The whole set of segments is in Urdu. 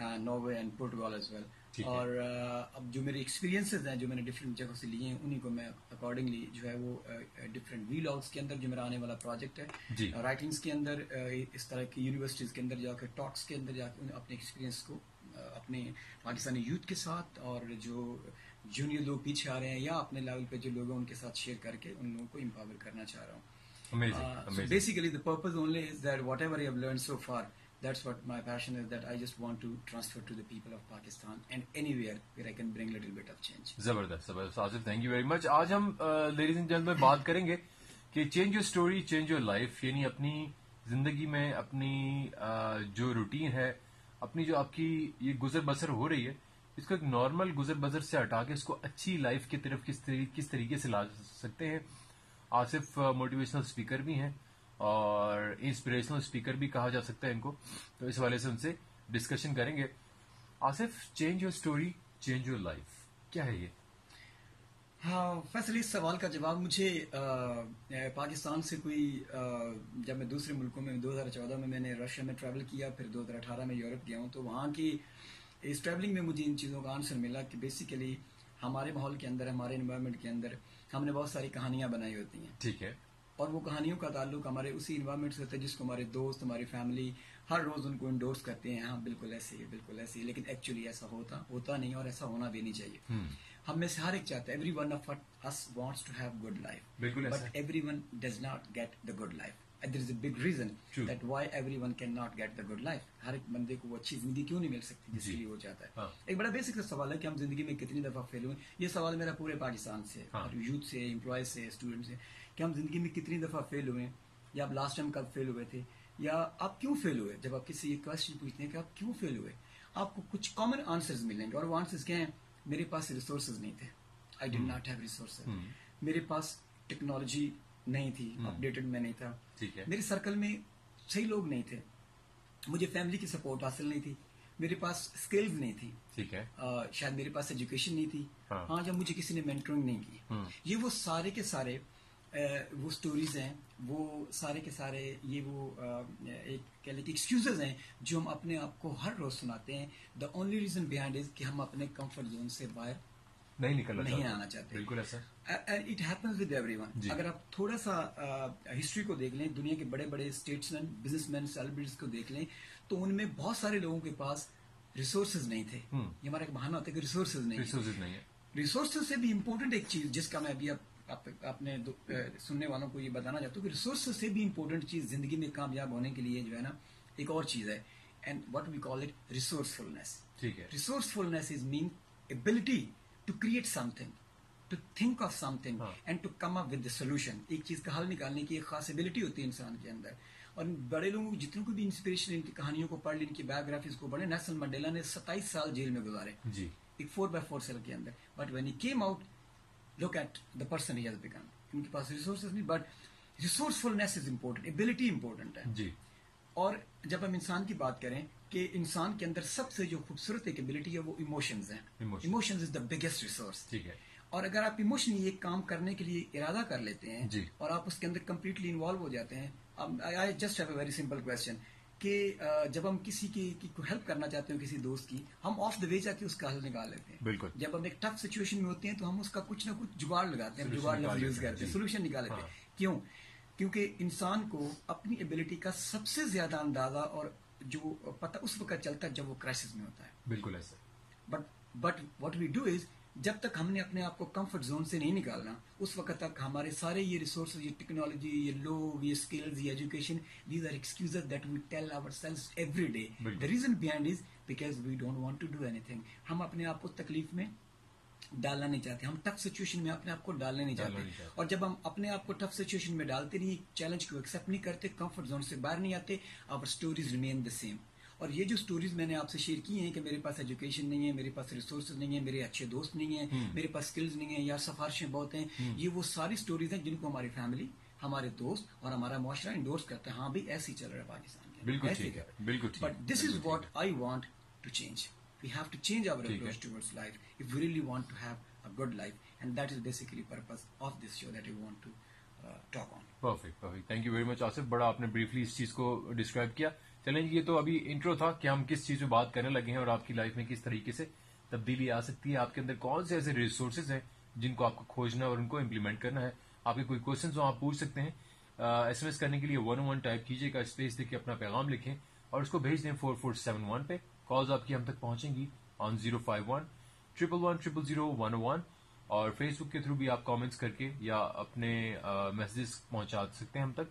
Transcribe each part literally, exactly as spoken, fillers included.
Norway and Portugal as well. اور اب جو میرے ایکسپیرینسز ہیں جو میں نے ڈفرینٹ جگہوں سے لیے ہیں انہیں کو میں اکارڈنگلی جو ہے وہ ڈفرینٹ وی لاگس کے اندر جو میرا آنے والا پروجیکٹ ہے رائٹنگس کے اندر اس طرح کی یونیورسٹیز کے اندر جا کے ٹاکس کے اندر جا کے اپنے ایکسپیرینس کو اپنے پاکستانی یوتھ کے ساتھ اور جو جونیئر لوگ پیچھے آ رہے ہیں یا اپنے لیول پہ جو لوگ ہیں ان کے ساتھ شیئر کر کے ان لوگوں کو امپاور کرنا چاہ رہا ہوں. Amazing, uh, amazing. So basically the purpose only is that whatever I have learned so far, that's what my passion is, that I just want to transfer to the people of Pakistan and anywhere where I can bring little bit of change. Zabardast, zabardast. Asif, thank you very much. Aaj hum uh, ladies and gentlemen baat karenge ki change your story, change your life, yani apni zindagi mein apni uh, jo routine hai, apni jo aapki ye guzar basar ho rahi hai, isko ek normal guzar basar se hata ke isko achhi life ki taraf kis tarike kis tarike se la sakte hain. Asif motivational speaker بھی ہیں اور انسپریشنل سپیکر بھی کہا جا سکتا ہے ان کو, تو اس حوالے سے ان سے ڈسکشن کریں گے. Asif, change your story change your life, کیا ہے یہ؟ ہاں فیصل, اس سوال کا جواب مجھے پاکستان سے کوئی جب میں دوسرے ملکوں میں دو ہزار چودہ میں میں نے رشیا میں ٹریول کیا, پھر دو ہزار اٹھارہ میں یورپ گیا ہوں, تو وہاں کی اس ٹریولنگ میں مجھے ان چیزوں کا آنسر ملا کہ بیسیکلی ہمارے ماحول کے اندر ہمارے انوائرمنٹ کے اندر ہم نے بہت ساری کہانیاں بنائی ہوتی ہیں, ٹھیک ہے, اور وہ کہانیوں کا تعلق ہمارے اسی انوائرمنٹ سے ہوتا ہے جس کو ہمارے دوست ہماری فیملی ہر روز ان کو انڈورس کرتے ہیں, ہاں بالکل ایسے ہی بالکل ایسے ہی, لیکن ایکچولی ایسا ہوتا ہوتا نہیں اور ایسا ہونا بھی نہیں چاہیے. ہم میں سے ہر ایک چاہتا ہے, every one of us wants to have good life, but every one does not get the good life. There is a big reason that why every one can not get the good life. ہر ایک بندے کو وہ اچھی زندگی کیوں نہیں مل سکتی جس کے لیے وہ چاہتا ہے. ایک بڑا بیسک سوال ہے کہ ہم زندگی میں کتنی دفعہ فیل ہوئے, یہ سوال میرا پورے پاکستان سے یوتھ سے امپلائیز سے اسٹوڈنٹ سے کہ ہم زندگی میں کتنی دفعہ فیل ہوئے ہیں, یا آپ لاسٹ ٹائم کب فیل ہوئے تھے, یا آپ کیوں فیل ہوئے. جب آپ کسی یہ کوشچن پوچھتے ہیں کہ آپ کیوں فیل ہوئے, آپ کو کچھ کامن آنسرز ملیں گے, اور وہ آنسرز کیا ہیں؟ میرے پاس ریسورسز نہیں تھے, I did not have resources, میرے پاس ٹیکنالوجی نہیں تھی, اپڈیٹڈ میں نہیں تھا, میرے سرکل میں صحیح لوگ نہیں تھے, مجھے فیملی کی سپورٹ حاصل نہیں تھی, میرے پاس اسکلز نہیں تھی, ٹھیک ہے, شاید میرے پاس ایجوکیشن نہیں تھی, ہاں جب مجھے کسی نے مینٹرنگ نہیں کی. یہ وہ سارے کے سارے وہ اسٹوریز ہیں, وہ سارے کے سارے یہ وہ ایک کہہ لیں کہ ایکسکیوزز ہیں جو ہم اپنے آپ کو ہر روز سناتے ہیں. The only reason behind is کہ ہم اپنے کمفرٹ زون سے باہر نہیں نکلنا نہیں آنا چاہتے. بالکل ایسا it happens with every one. اگر آپ تھوڑا سا ہسٹری کو دیکھ لیں, دنیا کے بڑے بڑے statesmen businessmen celebrities کو دیکھ لیں, تو ان میں بہت سارے لوگوں کے پاس ریسورسز نہیں تھے. یہ ہمارا ایک بہانہ ہوتا ہے کہ ریسورسز نہیں ہے. ریسورسز سے بھی امپورٹنٹ ایک چیز جس کا میں ابھی اپنے سننے والوں کو یہ بتانا چاہتا ہوں کہ ریسورسز سے بھی امپورٹنٹ چیز زندگی میں کامیاب ہونے کے لیے جو ہے نا ایک اور چیز ہے, and what we call it resourcefulness. ٹھیک ہے, resourcefulness is main ability to create something, to think of something huh. and to come up with the solution. ایک چیز کا حل نکالنے کی ایک خاص ability ہوتی ہے انسان کے اندر. اور بڑے لوگوں کو جتنے کو بھی انسپریشن ان کی کہانیوں کو پڑھ لیں, ان کی بایوگرافیز کو پڑھیں. نیلسن منڈیلا نے ستائیس سال جیل میں گزارے جی. ایک فور بائی فور سیل کے اندر, but when he came out look at the person he has become. ان کے پاس ریسورسز نہیں, but resourcefulness is important, ability important ہے جی. اور جب ہم انسان کی بات کریں کہ انسان کے اندر سب سے جو خوبصورت ایک ایبلٹی ہے وہ ایموشنز ہیں. Emotions is the biggest resource. ٹھیک ہے, اور اگر آپ ایموشنلی ایک کام کرنے کے لیے ارادہ کر لیتے ہیں اور آپ اس کے اندر کمپلیٹلی انوالو ہو جاتے ہیں. I just have a very simple question کہ جب ہم کسی کی کو ہیلپ کرنا چاہتے ہیں, کسی دوست کی, ہم آف دا وے جا کے اس کا حل نکال لیتے ہیں. بالکل, جب ہم ایک ٹف سچویشن میں ہوتے ہیں تو ہم اس کا کچھ نہ کچھ جگاڑ لگاتے ہیں, جگاڑ لفظ یوز کرتے ہیں, سولوشن نکال لیتے ہیں. کیوں؟ کیونکہ انسان کو اپنی ایبلٹی کا سب سے زیادہ اندازہ اور جو پتہ اس وقت چلتا ہے جب وہ کرائسس میں ہوتا ہے. بالکل ایسا. But but what we do is, جب تک ہم نے اپنے آپ کو کمفرٹ زون سے نہیں نکالنا اس وقت تک ہمارے سارے یہ ریسورسز, یہ ٹیکنالوجی, یہ لوگ, یہ اسکلز, یہ education, these are excuses that we tell ourselves every day. The reason behind is because we don't want to do anything. ہم اپنے آپ کو تکلیف میں ڈالنا نہیں چاہتے, ہم ٹف سچویشن میں اپنے آپ کو ڈالنا نہیں چاہتے. اور جب ہم اپنے آپ کو ٹف سچویشن میں ڈالتے نہیں, چیلنج کو ایکسیپٹ نہیں کرتے, کمفرٹ زون سے باہر نہیں آتے, اور اسٹوریز ریمین دا سیم. اور یہ جو اسٹوریز میں نے آپ سے شیئر کی ہیں کہ میرے پاس ایجوکیشن نہیں ہے, میرے پاس ریسورسز نہیں ہیں, میرے اچھے دوست نہیں ہیں, میرے پاس اسکلز نہیں ہیں, یا سفارشیں بہت ہیں, یہ وہ ساری اسٹوریز ہیں جن کو ہماری فیملی, ہمارے دوست اور ہمارا معاشرہ انڈورس کرتا ہے. ہاں بھائی ایسے ہی چل رہا ہے پاکستان میں. بالکل ٹھیک ہے, بالکل ٹھیک ہے. But this is what I want to change. We have to change our approach towards life if we really want to have a good life, and that is basically purpose of this show that we want to uh, talk on. Perfect, perfect. Thank you very much, Asif. Bada aapne briefly is cheez ko describe kiya. چلیں یہ تو ابھی انٹرو تھا کہ ہم کس چیز پہ بات کرنے لگے ہیں اور آپ کی لائف میں کس طریقے سے تبدیلی آ سکتی ہے, آپ کے اندر کون سے ایسے ریسورسز ہیں جن کو آپ کو کھوجنا اور ان کو امپلیمنٹ کرنا ہے. آپ کے کوئی کوشچنز ہو آپ پوچھ سکتے ہیں. ایس ایم ایس کرنے کے لیے ون ون ٹائپ کیجیے گا, اسپیس دے کے اپنا پیغام لکھیں اور اس کو بھیج دیں فور فور سیون ون پہ. کالز آپ کی ہم تک پہنچیں گی on zero five one triple one triple zero one one. اور فیس بک کے تھرو بھی آپ کامنٹس کر کے یا اپنے میسجز پہنچا سکتے ہیں ہم تک.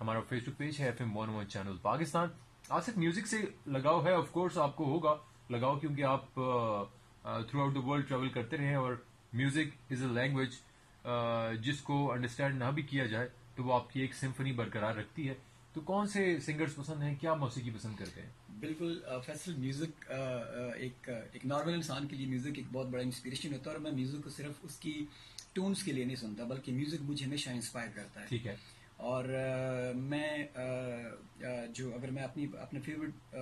ہمارا فیس بک پیج ہے F M one O one channel Pakistan. Asif, music سے لگاؤ ہے آف کورس آپ کو ہوگا لگاؤ, کیونکہ آپ throughout the world travel کرتے رہے اور میوزک از اے لینگویج جس کو انڈرسٹینڈ نہ بھی کیا جائے تو وہ آپ کی ایک سمفنی برقرار رکھتی ہے. تو کون سے سنگرز پسند ہیں, کیا موسیقی پسند کرتے ہیں؟ بالکل فیصل, میوزک ایک ایک نارمل انسان کے لیے میوزک ایک بہت بڑا انسپریشن ہوتا ہے, اور میں میوزک کو صرف اس کی ٹونز کے لیے نہیں سنتا بلکہ میوزک مجھے ہمیشہ انسپائر کرتا ہے. ٹھیک ہے, اور میں جو اگر میں اپنی اپنے فیوریٹ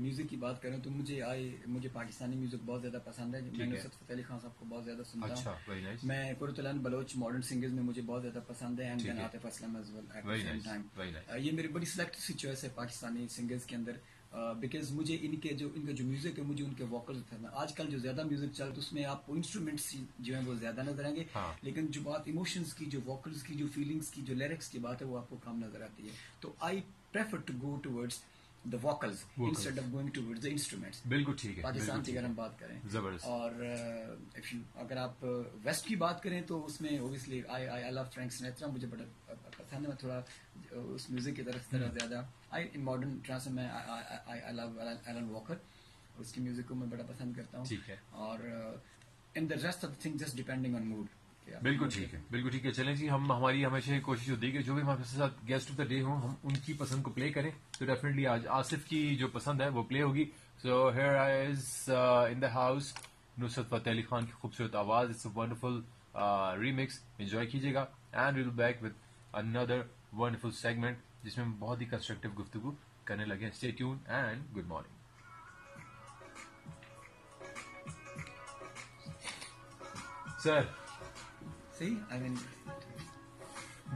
میوزک کی بات کروں تو مجھے آئے مجھے پاکستانی میوزک بہت زیادہ پسند ہے. میں نصرت فتح علی خان صاحب کو بہت زیادہ سنتا ہوں. میں قرۃالعین بلوچ ماڈرن سنگرز میں مجھے بہت زیادہ پسند ہے, and then Atif Aslam as well at the same time. یہ میری بڑی سلیکٹ سی چوائس ہے پاکستانی سنگرز کے اندر, بیکاز مجھے ان کے جو ان کا جو میوزک ہے مجھے ان کے ووکلز پسند ہیں. آج کل جو زیادہ میوزک چل تو اس میں آپ کو انسٹرومنٹس جو ہیں وہ زیادہ نظر آئیں گے, لیکن جو بات ایموشنس کی, جو ووکلز کی, جو فیلنگس کی, جو لیرکس کی بات ہے وہ آپ کو کم نظر آتی ہے. تو I prefer to go towards the vocals instead of going towards the instruments. بالکل ٹھیک ہے. پاکستان کی اگر ہم بات کریں زبردست, اور اگر آپ ویسٹ کی بات کریں تو اس میں obviously I love Frank Sinatra, مجھے بڑا پسند ہے. میں تھوڑا اس میوزک کی طرف طرح زیادہ I in modern trance میں I love Alan Walker, اس کی میوزک کو میں بڑا پسند کرتا ہوں. ٹھیک ہے, اور in the rest of the thing just depending on mood. بالکل ٹھیک ہے, بالکل ٹھیک ہے. چلیں جی, ہم ہماری ہمیشہ یہ کوشش ہوتی ہے کہ جو بھی ہمارے ساتھ گیسٹ آف دا ڈے ہوں ہم ان کی پسند کو پلے کریں. تو ڈیفینیٹلی آج آصف کی جو پسند ہے وہ پلے ہوگی. So here is in the house Nusrat Fateh Ali Khan کی خوبصورت آواز, it's a wonderful remix, enjoy کیجیے گا. And we'll back with another wonderful segment جس میں ہم بہت ہی کنسٹرکٹیو گفتگو کرنے لگے ہیں. Stay tune and good morning. Sir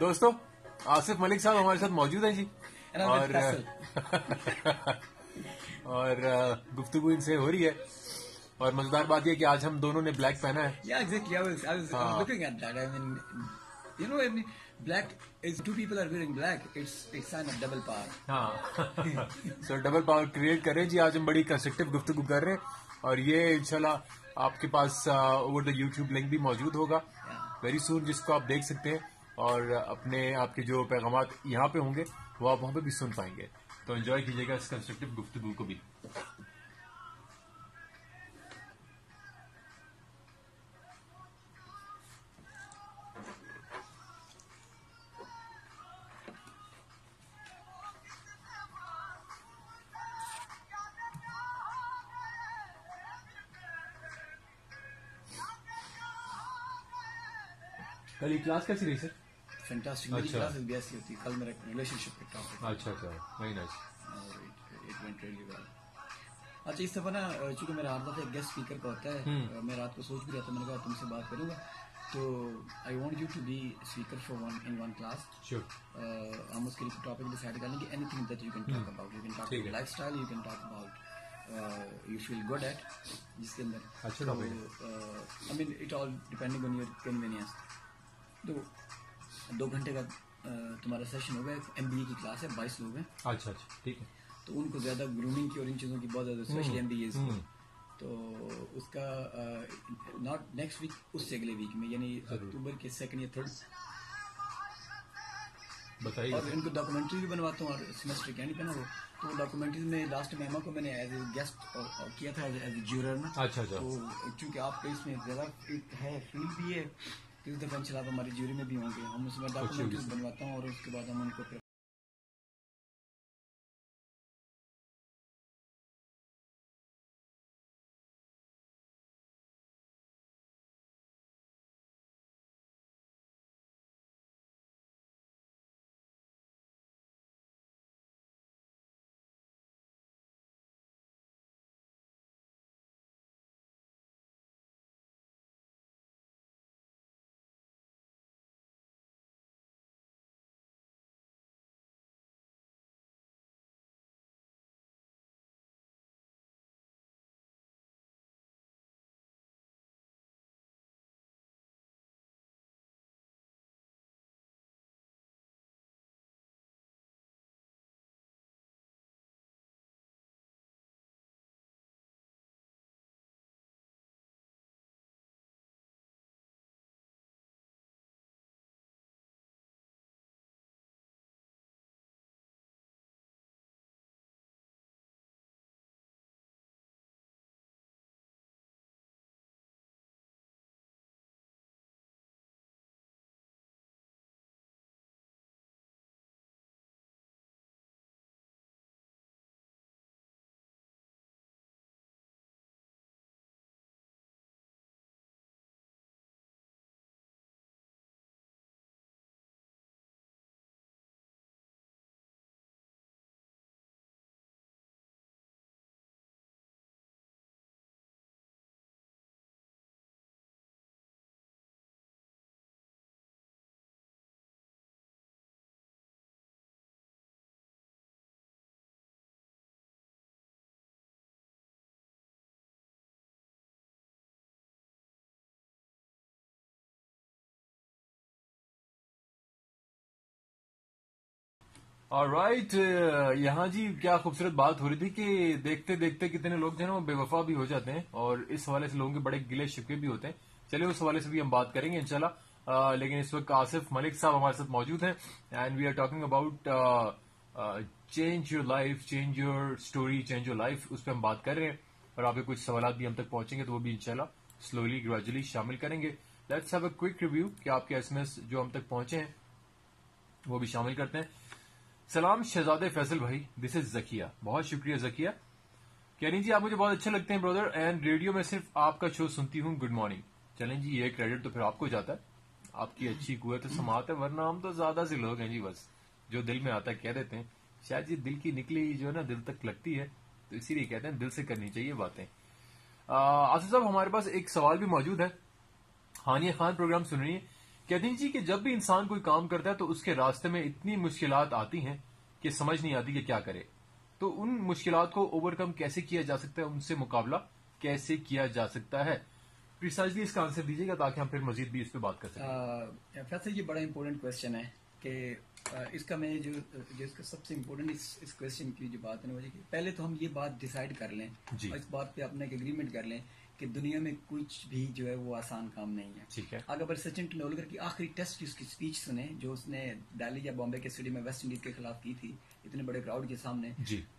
دوستو, آصف ملک صاحب ہمارے ساتھ موجود ہیں جی, اور گفتگو ان سے ہو رہی ہے. اور مزیدار بات یہ کہ آج ہم دونوں نے بلیک پہنا ہے. Black is two people are wearing black, it's it's a double power. ہاں, سو ڈبل پاور کریٹ کریں جی. آج ہم بڑی کنسٹرکٹیو گفتگو کر رہے ہیں, اور یہ انشاءاللہ آپ کے پاس اوور دا یوٹیوب لنک بھی موجود ہوگا ویری سون, جس کو آپ دیکھ سکتے ہیں, اور اپنے آپ کے جو پیغامات یہاں پہ ہوں گے وہ آپ وہاں پہ بھی سن پائیں گے. تو انجوائے کیجیے گا اس کنسٹرکٹیو گفتگو کو بھی. کل یہ کلاس کیسی رہی سر؟ فینٹاسٹک. میری کلاس بھی ایسی ہوتی ہے. کل میرا ریلیشن شپ کا ٹاپک. اچھا اچھا, very nice. It went really well. اچھا, اس دفعہ نا چونکہ میرا ہر دفعہ ایک گیسٹ اسپیکر کا ہوتا ہے, میں رات کو سوچ بھی رہا تھا, میں نے کہا تم سے بات کروں گا. تو I want you to be speaker for one in one class. ہم اس کے لیے ٹاپک ڈیسائڈ کریں گے. Anything that you can talk about, you can talk about lifestyle, you can talk about you feel good at, جس کے اندر اچھا ٹاپک ہے. I mean it all depending on your convenience. تو دو گھنٹے کا تمہارا سیشن ہوگا. ایم بی اے کی کلاس ہے, بائیس لوگ ہیں. اچھا اچھا, ٹھیک ہے. تو ان کو زیادہ گرومنگ کی اور ان چیزوں کی بہت زیادہ, اسپیشلی ایم بی اے. تو اس کا ناٹ نیکسٹ ویک, اس سے اگلے ویک میں, یعنی اکتوبر کے سیکنڈ یا تھرڈ بتائیے. اور ان کو ڈاکومنٹری بھی بنواتا ہوں, اور سیمسٹر کے اینڈ پہ نا وہ تو ڈاکومنٹریز میں لاسٹ مہما کو میں نے ایز اے گیسٹ کیا تھا, ایز اے جیورر میں. اچھا اچھا. تو چونکہ آپ کا اس میں زیادہ ہے, فیل بھی ہے, اس دفعہ انشاءاللہ ہماری جیوری میں بھی ہوں گے. ہم اس میں ڈاکومنٹریز بنواتا ہوں, اور اس کے بعد ہم ان کو Alright, یہاں جی کیا خوبصورت بات ہو رہی تھی کہ دیکھتے دیکھتے کتنے لوگ جو ہیں وہ بے وفا بھی ہو جاتے ہیں اور اس حوالے سے لوگوں کے بڑے گلے شکوے بھی ہوتے ہیں. چلے اس حوالے سے بھی ہم بات کریں گے انشاءاللہ. لیکن اس وقت آصف ملک صاحب ہمارے ساتھ موجود ہیں and we are talking about change your life, change your story, change your life. اس پہ ہم بات کر رہے ہیں اور آپ کے کچھ سوالات بھی ہم تک پہنچیں گے تو وہ بھی انشاءاللہ سلولی گریجولی شامل کریں گے. Let's have a quick review کہ آپ کے ایس ایم ایس جو ہم تک پہنچے ہیں وہ بھی شامل کرتے ہیں. سلام شہزاد فیصل بھائی, دس از ذکیہ. بہت شکریہ ذکیہ. کہنی جی آپ مجھے بہت اچھے لگتے ہیں بردر اینڈ ریڈیو میں صرف آپ کا شو سنتی ہوں, گڈ مارننگ. چلیں جی یہ کریڈٹ تو پھر آپ کو جاتا ہے, آپ کی اچھی قوت سماعت ہے, ورنہ ہم تو زیادہ سے لوگ ہیں جی بس جو دل میں آتا ہے کہہ دیتے ہیں. شاید جی دل کی نکلی جو ہے نا دل تک لگتی ہے تو اسی لیے کہتے ہیں دل سے کرنی چاہیے باتیں. آصف صاحب ہمارے پاس ایک سوال بھی موجود ہے. ہانیہ خان پروگرام سن رہی ہیں, کہتی جی کہ جب بھی انسان کوئی کام کرتا ہے تو اس کے راستے میں اتنی مشکلات آتی ہیں کہ سمجھ نہیں آتی کہ کیا کرے, تو ان مشکلات کو اوور کم کیسے کیا جا سکتا ہے, ان سے مقابلہ کیسے کیا جا سکتا ہے. پریسائزلی اس کا آنسر دیجیے گا تاکہ ہم پھر مزید بھی اس پہ بات کر سکیں. فیصل جی بڑا امپورٹنٹ کویشچن ہے کہ اس کا میں جو اس کا سب سے امپورٹنٹ اس کویشچن کی جو بات ہے وہ کہ پہلے تو ہم یہ بات ڈیسائیڈ کر لیں اور اس بات پہ اپنا ایک اگریمنٹ کر لیں کہ دنیا میں کچھ بھی جو ہے وہ آسان کام نہیں ہے. ٹھیک ہے, اگر سچن ٹینڈولکر کی آخری ٹیسٹ کی اس کی اسپیچ سنیں جو اس نے دہلی یا بامبے کے اسٹیڈیم میں ویسٹ انڈیز کے خلاف کی تھی اتنے بڑے کراؤڈ کے سامنے,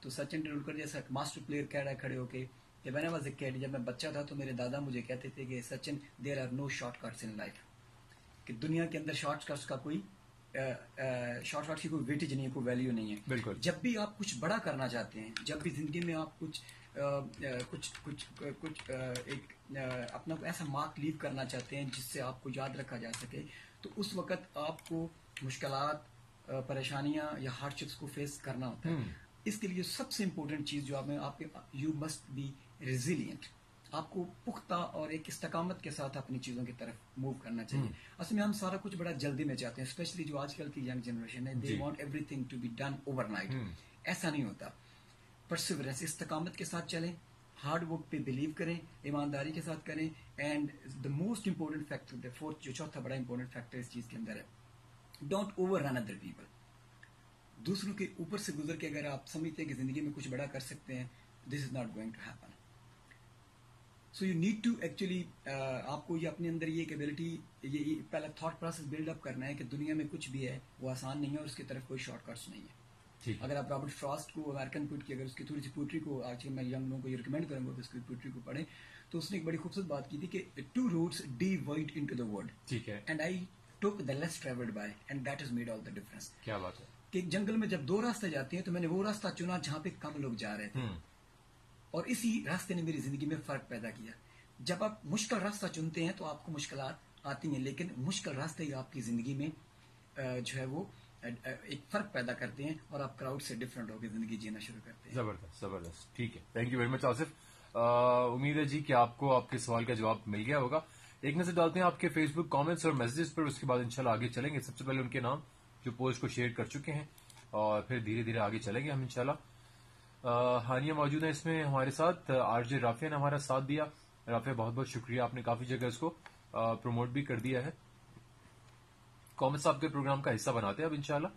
تو سچن ٹینڈولکر جیسا ماسٹر پلیئر کہہ رہا ہے کھڑے ہو کے کہ میں نے واز اے کڈ, جب میں بچہ تھا تو میرے دادا مجھے کہتے تھے کہ Sachin there are no shortcuts in life, کہ دنیا کے اندر شارٹ کٹس کا کوئی شارٹ کٹ کی کوئی ویٹیج نہیں ہے, کوئی ویلیو نہیں ہے. بالکل, جب بھی آپ کچھ بڑا کرنا چاہتے ہیں, جب بھی زندگی میں آپ کچھ کچھ کچھ کچھ ایک اپنا ایسا مارک لیو کرنا چاہتے ہیں جس سے آپ کو یاد رکھا جا سکے, تو اس وقت آپ کو مشکلات, پریشانیاں یا ہارڈشپس کو فیس کرنا ہوتا ہے. اس کے لیے سب سے امپورٹنٹ چیز جو آپ میں آپ کے یو مسٹ بی ریزیلینٹ, آپ کو پختہ اور ایک استقامت کے ساتھ اپنی چیزوں کی طرف موو کرنا چاہیے. اصل میں ہم سارا کچھ بڑا جلدی میں چاہتے ہیں, اسپیشلی جو آج کل کی ینگ جنریشن ہے, they want everything to be done overnight. ایسا نہیں ہوتا. پرسیورنس, استقامت کے ساتھ چلیں, ہارڈ ورک پہ بلیو کریں, ایمانداری کے ساتھ کریں. And the most important factor, the fourth جو چوتھا بڑا امپورٹنٹ فیکٹر اس چیز کے اندر ہے, don't overrun other people. دوسروں کے اوپر سے گزر کے اگر آپ سمجھتے ہیں کہ زندگی میں کچھ بڑا کر سکتے ہیں, this is not going to happen. So you need to actually آپ کو یہ اپنے اندر یہ ایبلٹی, یہ پہلا تھاٹ پروسیس بلڈ اپ کرنا ہے کہ دنیا میں کچھ بھی ہے وہ آسان نہیں ہے اور اس کی طرف کوئی شارٹ کٹس نہیں ہے. اگر آپ رابرٹ فراسٹ کو, امیرکن پوئٹ کی اگر اس کی تھوڑی سی پوئٹری کو آج میں ینگ لوگوں کو یہ ریکمینڈ کروں گا کہ اس کی پوئٹری کو پڑھیں, تو اس نے ایک بڑی خوبصورت بات کی تھی کہ two roads divide into the world, and I took the less travelled by and that has made all the difference. کیا بات ہے کہ جنگل میں جب دو راستے جاتے ہیں تو میں نے وہ راستہ چنا جہاں پہ کم لوگ جا رہے تھے, اور اسی راستے نے میری زندگی میں فرق پیدا کیا. جب آپ مشکل راستہ چنتے ہیں تو آپ کو مشکلات آتی ہیں, لیکن مشکل راستے ہی آپ کی زندگی میں جو ہے وہ ایک فرق پیدا کرتے ہیں اور آپ کراؤڈ سے ڈفرینٹ ہو کے زندگی جینا شروع کرتے ہیں. زبردست زبردست. ٹھیک ہے, thank you very much Asif. امید ہے جی کہ آپ کو آپ کے سوال کا جواب مل گیا ہوگا. ایک نظر ڈالتے ہیں آپ کے فیس بک کامنٹس اور میسجز پر, اس کے بعد انشاءاللہ آگے چلیں گے. سب سے پہلے ان کے نام جو پوسٹ کو شیئر کر چکے ہیں اور پھر دھیرے دھیرے آگے چلیں گے ہم انشاءاللہ. ہانیہ موجود ہیں اس میں ہمارے ساتھ, آر جے رافیہ نے ہمارا ساتھ دیا. رافیہ بہت بہت شکریہ, آپ نے کافی جگہ اس کو پروموٹ بھی کر دیا ہے. کامنٹس آپ کے پروگرام کا حصہ بناتے ہیں اب انشاءاللہ.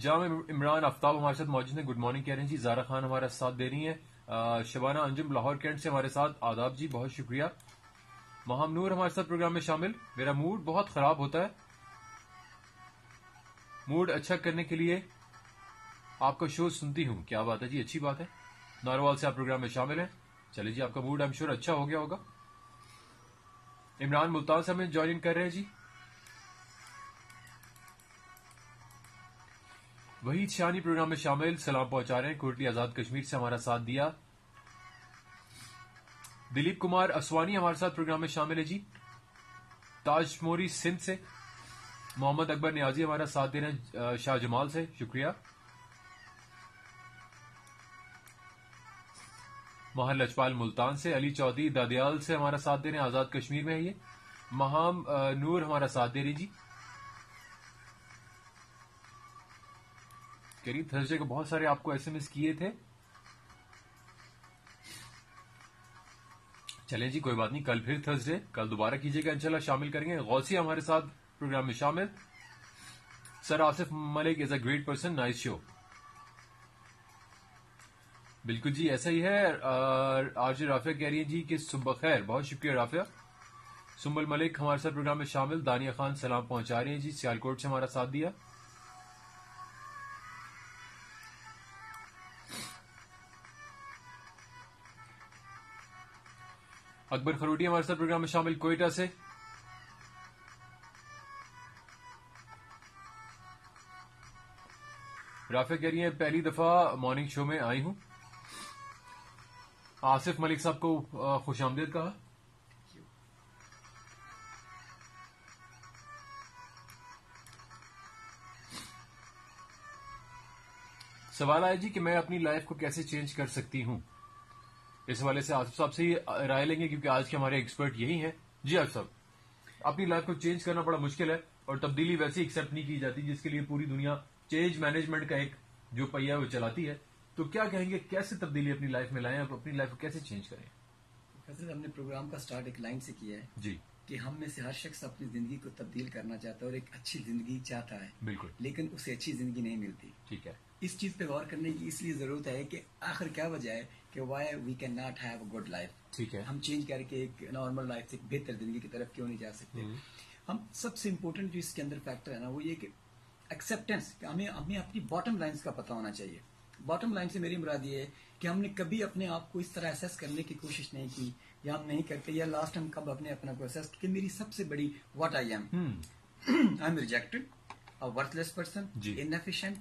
جامع عمران آفتاب ہمارے ساتھ موجود ہیں, گڈ مارننگ کہہ رہے ہیں جی. زارا خان ہمارا ساتھ دے رہی ہیں. شبانہ انجم لاہور کینٹ سے ہمارے ساتھ, آداب جی بہت شکریہ. مہام نور ہمارے ساتھ پروگرام میں شامل. میرا موڈ بہت خراب ہوتا ہے, موڈ اچھا کرنے کے لیے آپ کا شو سنتی ہوں. کیا بات ہے جی, اچھی بات ہے. ناروال سے آپ پروگرام میں شامل ہیں. چلے جی آپ کا موڈ آئی ایم شیور اچھا ہو گیا ہوگا. عمران ملتان صاحب جوائن کر رہے ہیں جی. وحید شانی پروگرام میں شامل, سلام پہنچا رہے ہیں. کوٹلی آزاد کشمیر سے ہمارا ساتھ دیا. دلیپ کمار اسوانی ہمارے ساتھ پروگرام میں شامل ہے جی. تاج موری سندھ سے. محمد اکبر نیازی ہمارا ساتھ دے رہے ہیں شاہ جمال سے, شکریہ. مہان لجپال ملتان سے. علی چودھری دادیال سے ہمارا ساتھ دے رہے ہیں, آزاد کشمیر میں ہے یہ. مہام نور ہمارا ساتھ دے رہی جی. قریب تھرسڈے کو بہت سارے آپ کو ایس ایم ایس کیے تھے. چلیں جی کوئی بات نہیں, کل پھر تھرسڈے, کل دوبارہ کیجیے گا انشاءاللہ, شامل کریں گے غوثی ہمارے ساتھ پروگرام میں شامل. Sir Asif Malik is a great person, nice show. بالکل جی ایسا ہی ہے. آج رافیہ کہہ رہی ہیں جی کہ صبح خیر, بہت شکریہ رافیہ. سمبل ملک ہمارے ساتھ پروگرام میں شامل. دانیہ خان سلام پہنچا رہی ہیں جی, سیالکوٹ سے ہمارا ساتھ دیا. اکبر خروٹی ہمارے ساتھ پروگرام میں شامل کوئٹہ سے. رافیہ کہہ رہی ہیں پہلی دفعہ مارننگ شو میں آئی ہوں. آصف ملک صاحب کو خوش آمدید کہا. سوال آیا جی کہ میں اپنی لائف کو کیسے چینج کر سکتی ہوں, اس حوالے سے آصف صاحب سے ہی رائے لیں گے کیونکہ آج کے ہمارے ایکسپرٹ یہی ہیں. جی آصف صاحب, اپنی لائف کو چینج کرنا بڑا مشکل ہے اور تبدیلی ویسی ایکسیپٹ نہیں کی جاتی جس کے لیے پوری دنیا چینج مینجمنٹ کا ایک جو پہیا وہ چلاتی ہے. تو کیا کہیں گے کیسے تبدیلی اپنی لائف میں لائیں اور اپنی لائف کو کیسے چینج کریں؟ فیصل, ہم نے پروگرام کا سٹارٹ ایک لائن سے کیا ہے جی کہ ہم میں سے ہر شخص اپنی زندگی کو تبدیل کرنا چاہتا ہے اور ایک اچھی زندگی چاہتا ہے. بالکل, لیکن اسے اچھی زندگی نہیں ملتی. ٹھیک ہے, اس چیز پہ غور کرنے کی اس لیے ضرورت ہے کہ آخر کیا وجہ ہے کہ why we can not have a good life. ٹھیک ہے, ہم چینج کر کے ایک نارمل لائف سے ایک بہتر زندگی کی طرف کیوں نہیں جا سکتے. ہم سب سے امپورٹنٹ جو اس کے اندر فیکٹر ہے نا وہ یہ کہ ایکسیپٹینس, کہ ہمیں ہمیں اپنی باٹم لائنس کا پتہ ہونا چاہیے. باٹم لائن سے میری مراد یہ ہے کہ ہم نے کبھی اپنے آپ کو اس طرح اسیس کرنے کی کوشش نہیں کی, یا ہم نہیں کرتے, یا لاسٹ ہم کب اپنے اپنا کو اسیس کہ میری سب سے بڑی what I am. I am rejected, a worthless person, inefficient,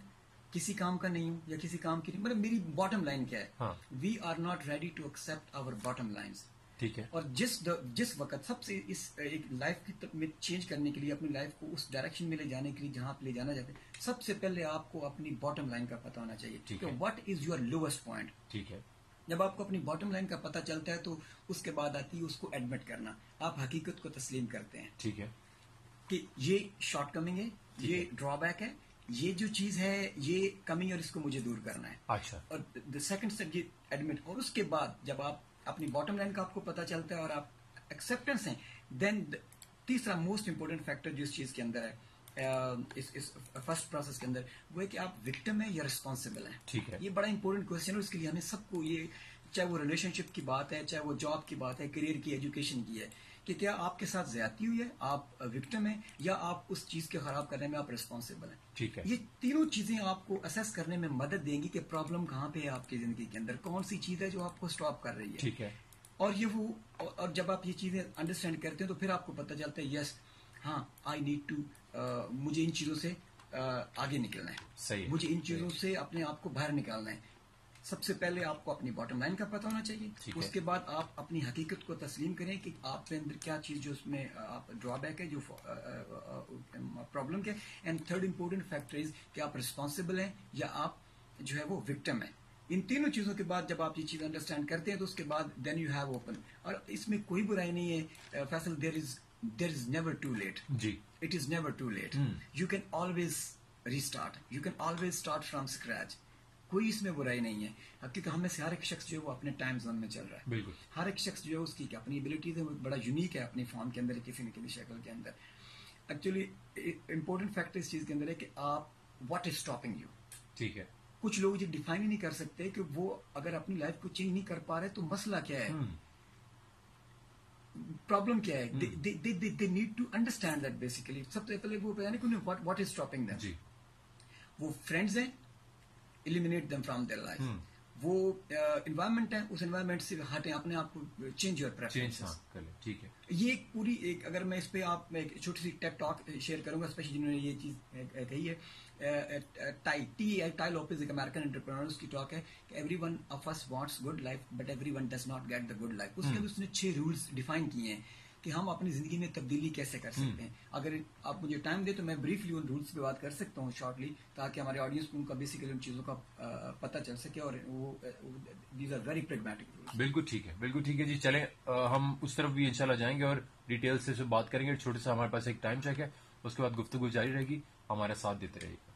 کسی کام کا نہیں ہوں یا کسی کام کی نہیں. مطلب میری باٹم لائن کیا ہے, we are not ready to accept our bottom lines. ٹھیک ہے, اور جس جس وقت سب سے اس ایک لائف میں چینج کرنے کے لیے, اپنی لائف کو اس ڈائریکشن میں لے جانے کے لیے جہاں آپ لے جانا چاہتے ہیں, سب سے پہلے آپ کو اپنی باٹم لائن کا پتہ ہونا چاہیے کہ what is your lowest point. ٹھیک ہے, جب آپ کو اپنی باٹم لائن کا پتہ چلتا ہے تو اس کے بعد آتی ہے اس کو ایڈمٹ کرنا, آپ حقیقت کو تسلیم کرتے ہیں. ٹھیک ہے, کہ یہ شارٹ کمنگ ہے, یہ ڈرا بیک ہے, یہ جو چیز ہے یہ کمی اور اس کو مجھے دور کرنا ہے. اچھا, اور دا سیکنڈ اسٹیپ یہ ایڈمٹ, اور اس کے بعد جب آپ اپنی باٹم لائن کا آپ کو پتا چلتا ہے اور آپ ایکسیپٹنس ہیں, دین تیسرا موسٹ امپورٹنٹ فیکٹر جو اس چیز کے اندر ہے اس اس فرسٹ پروسیس کے اندر وہ ہے کہ آپ وکٹم ہیں یا ریسپانسبل ہیں. ٹھیک ہے, یہ بڑا امپورٹنٹ کوشچن ہے. اس کے لیے ہمیں سب کو, یہ چاہے وہ ریلیشن شپ کی بات ہے, چاہے وہ جاب کی بات ہے, کیریئر کی, ایجوکیشن کی ہے, کہ کیا آپ کے ساتھ زیادتی ہوئی ہے, آپ وکٹم ہیں, یا آپ اس چیز کے خراب کرنے میں آپ ریسپانسبل ہیں. ٹھیک ہے, یہ تینوں چیزیں آپ کو اسیس کرنے میں مدد دیں گی کہ پرابلم کہاں پہ ہے آپ کی زندگی کے اندر, کون سی چیز ہے جو آپ کو اسٹاپ کر رہی ہے. ٹھیک ہے, اور یہ وہ, اور جب آپ یہ چیزیں انڈرسٹینڈ کرتے ہیں تو پھر آپ کو پتہ چلتا ہے یس ہاں آئی نیڈ ٹو, مجھے ان چیزوں سے آگے نکلنا ہے, مجھے ان چیزوں سے اپنے آپ کو باہر نکالنا ہے. سب سے پہلے آپ کو اپنی باٹم لائن کا پتہ ہونا چاہیے, اس کے بعد آپ اپنی حقیقت کو تسلیم کریں کہ آپ کے اندر کیا چیز جو اس میں آپ ڈرا بیک ہے, جو پرابلم ہے, and third important factor is کہ آپ ریسپانسبل ہیں یا آپ جو ہے وہ وکٹم ہیں. ان تینوں چیزوں کے بعد جب آپ یہ چیز انڈرسٹینڈ کرتے ہیں تو اس کے بعد دین یو ہیو اوپن, اور اس میں کوئی برائی نہیں ہے Faisal, there is there is never too late. جی, it is never too late, you can always restart, you can always start from scratch, کوئی اس میں برائی نہیں ہے. حقیقت ہم میں سے ہر ایک شخص جو ہے وہ اپنے ٹائم زون میں چل رہا ہے. بالکل, ہر ایک شخص جو ہے اس کی اپنی ایبلٹیز ہے, وہ بڑا یونیک ہے اپنی فارم کے اندر, کسی نہ کسی شکل کے اندر. ایکچولی امپورٹنٹ فیکٹر اس چیز کے اندر ہے کہ آپ واٹ از اسٹاپنگ یو. ٹھیک ہے, کچھ لوگ یہ ڈیفائن ہی نہیں کر سکتے کہ وہ اگر اپنی لائف کو چینج نہیں کر پا رہے تو مسئلہ کیا ہے, پرابلم کیا ہے. They need to understand that. Basically سب سے پہلے وہ پتا نہیں کہ واٹ از اسٹاپنگ دیم. جی, وہ فرینڈز ہیں, eliminate them from their life. وہ انوائرمنٹ ہے, اس انوائرمنٹ سے ہٹیں, اپنے آپ کو چینج یور پریفرنسز کریں. ٹھیک ہے, یہ ایک پوری ایک اگر میں اس پہ آپ میں ایک چھوٹی سی ٹیپ ٹاک شیئر کروں گا, اسپیشلی جنہوں نے یہ چیز کہی ہے, Tai T I Tai Lopez ایک امیریکن انٹرپرینور, اس کی ٹاک ہے کہ every one of us wants good life but every one does not get the good life. اس کے اندر اس نے چھ رولس ڈیفائن کیے ہیں کہ ہم اپنی زندگی میں تبدیلی کیسے کر سکتے ہیں. اگر آپ مجھے ٹائم دیں تو میں بریفلی ان رولس پہ بات کر سکتا ہوں شارٹلی, تاکہ ہمارے آڈینس کو ان کا بیسیکلی ان چیزوں کا پتہ چل سکے, اور وہ these are very pragmatic rules. بالکل ٹھیک ہے, بالکل ٹھیک ہے جی. چلیں ہم اس طرف بھی انشاءاللہ جائیں گے اور ڈیٹیل سے اسے بات کریں گے. چھوٹے سے ہمارے پاس ایک ٹائم چیک ہے, اس کے بعد گفتگو جاری رہے گی, ہمارا ساتھ دیتے رہیے.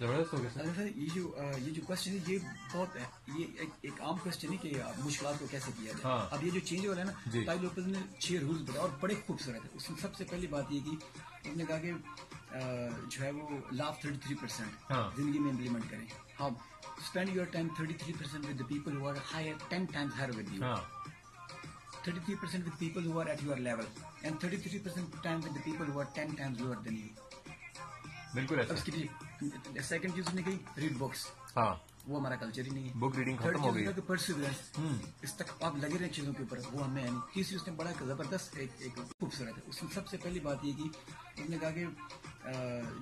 زبردست ہو گیا. یہ جو یہ جو کوشچن ہے یہ بہت یہ ایک عام کوشچن ہے کہ مشکلات کو کیسے کیا جائے. اب یہ جو چینج ہو رہا ہے نا, تائی لوپز نے چھ رولز بتائے اور بڑے خوبصورت ہے. اس میں سب سے پہلی بات یہ کہ انہوں نے کہا کہ جو ہے وہ لاسٹ تھرٹی تھری پرسینٹ زندگی میں امپلیمنٹ کریں. ہاں, spend your time thirty three percent with the people who are higher ten times higher with you, thirty three percent with people who are at your level, and thirty three percent time with the people who are ten times lower than you. بالکل. اس کی سیکنڈ چیز نے کہی ریڈ بکس. ہاں, وہ ہمارا کلچر ہی نہیں ہے, بک ریڈنگ ختم ہو گئی. اس تک آپ لگے رہے چیزوں کے اوپر, وہ ہمیں. تیسری اس نے بڑا زبردست ایک ایک خوبصورت ہے. اس میں سب سے پہلی بات یہ کہ انہوں نے کہا کہ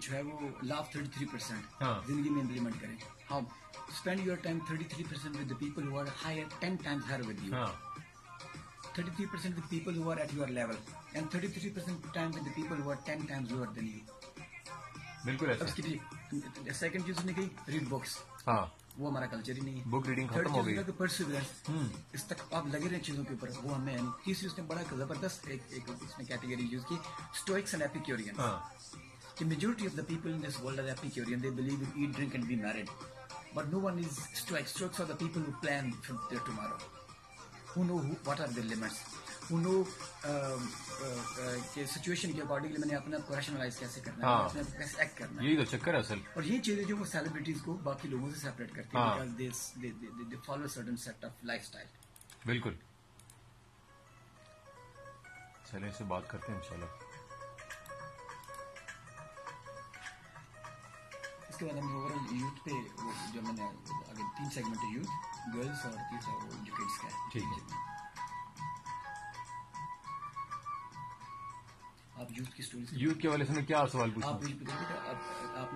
جو ہے وہ لاسٹ تھرٹی تھری پرسینٹ زندگی میں امپلیمنٹ کریں. ہاں, spend your time thirty three percent with the people who are higher ten times higher with you, thirty three percent with people who are at your level, and thirty three percent time with people who are ten times lower than you. بالکل. اس کی سیکنڈ چیز نے کہی ریڈ بکس. ہاں, وہ ہمارا کلچر ہی نہیں ہے, بک ریڈنگ ختم ہو گئی. اس تک آپ لگے رہے چیزوں کے اوپر, وہ ہمیں. تیسری اس نے بڑا زبردست ایک ایک اس نے کیٹیگری یوز کی, اسٹوئکس اینڈ ایپیکیورین. کہ majority of the people in this world are epicurean, they believe in eat drink and be married, but no one is stoic. Stoics are the people who plan for their tomorrow, who know what are their limits, who know کہ سچویشن کے اکارڈنگلی میں نے اپنے آپ کو ریشنلائز کیسے کرنا ہے, اپنے آپ کو کیسے ایکٹ کرنا ہے. یہی تو چکر ہے اصل. اور یہ چیزیں جو وہ سیلیبریٹیز کو باقی لوگوں سے سیپریٹ کرتی ہیں, because they they they follow certain set of lifestyle. بالکل. چلیں اس سے بات کرتے ہیں انشاءاللہ. اس کے بعد ہم اوور آل یوتھ پہ جو میں نے اگر تین سیگمنٹ ہے, یوتھ, گرلس اور تیسرا وہ جو کڈس کا ہے. ٹھیک ہے. یوتھ کے والے سے کیا سوال پوچھا آپ نے؟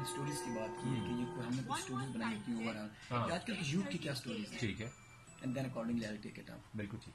اسٹوریز کی بات کی کہ یوتھ کو ہم نے کچھ اسٹوریز بنائی تھی اوور آل, آج کل کی یوتھ کی کیا اسٹوریز ہے. ٹھیک ہے, and then accordingly I take it up. بالکل ٹھیک.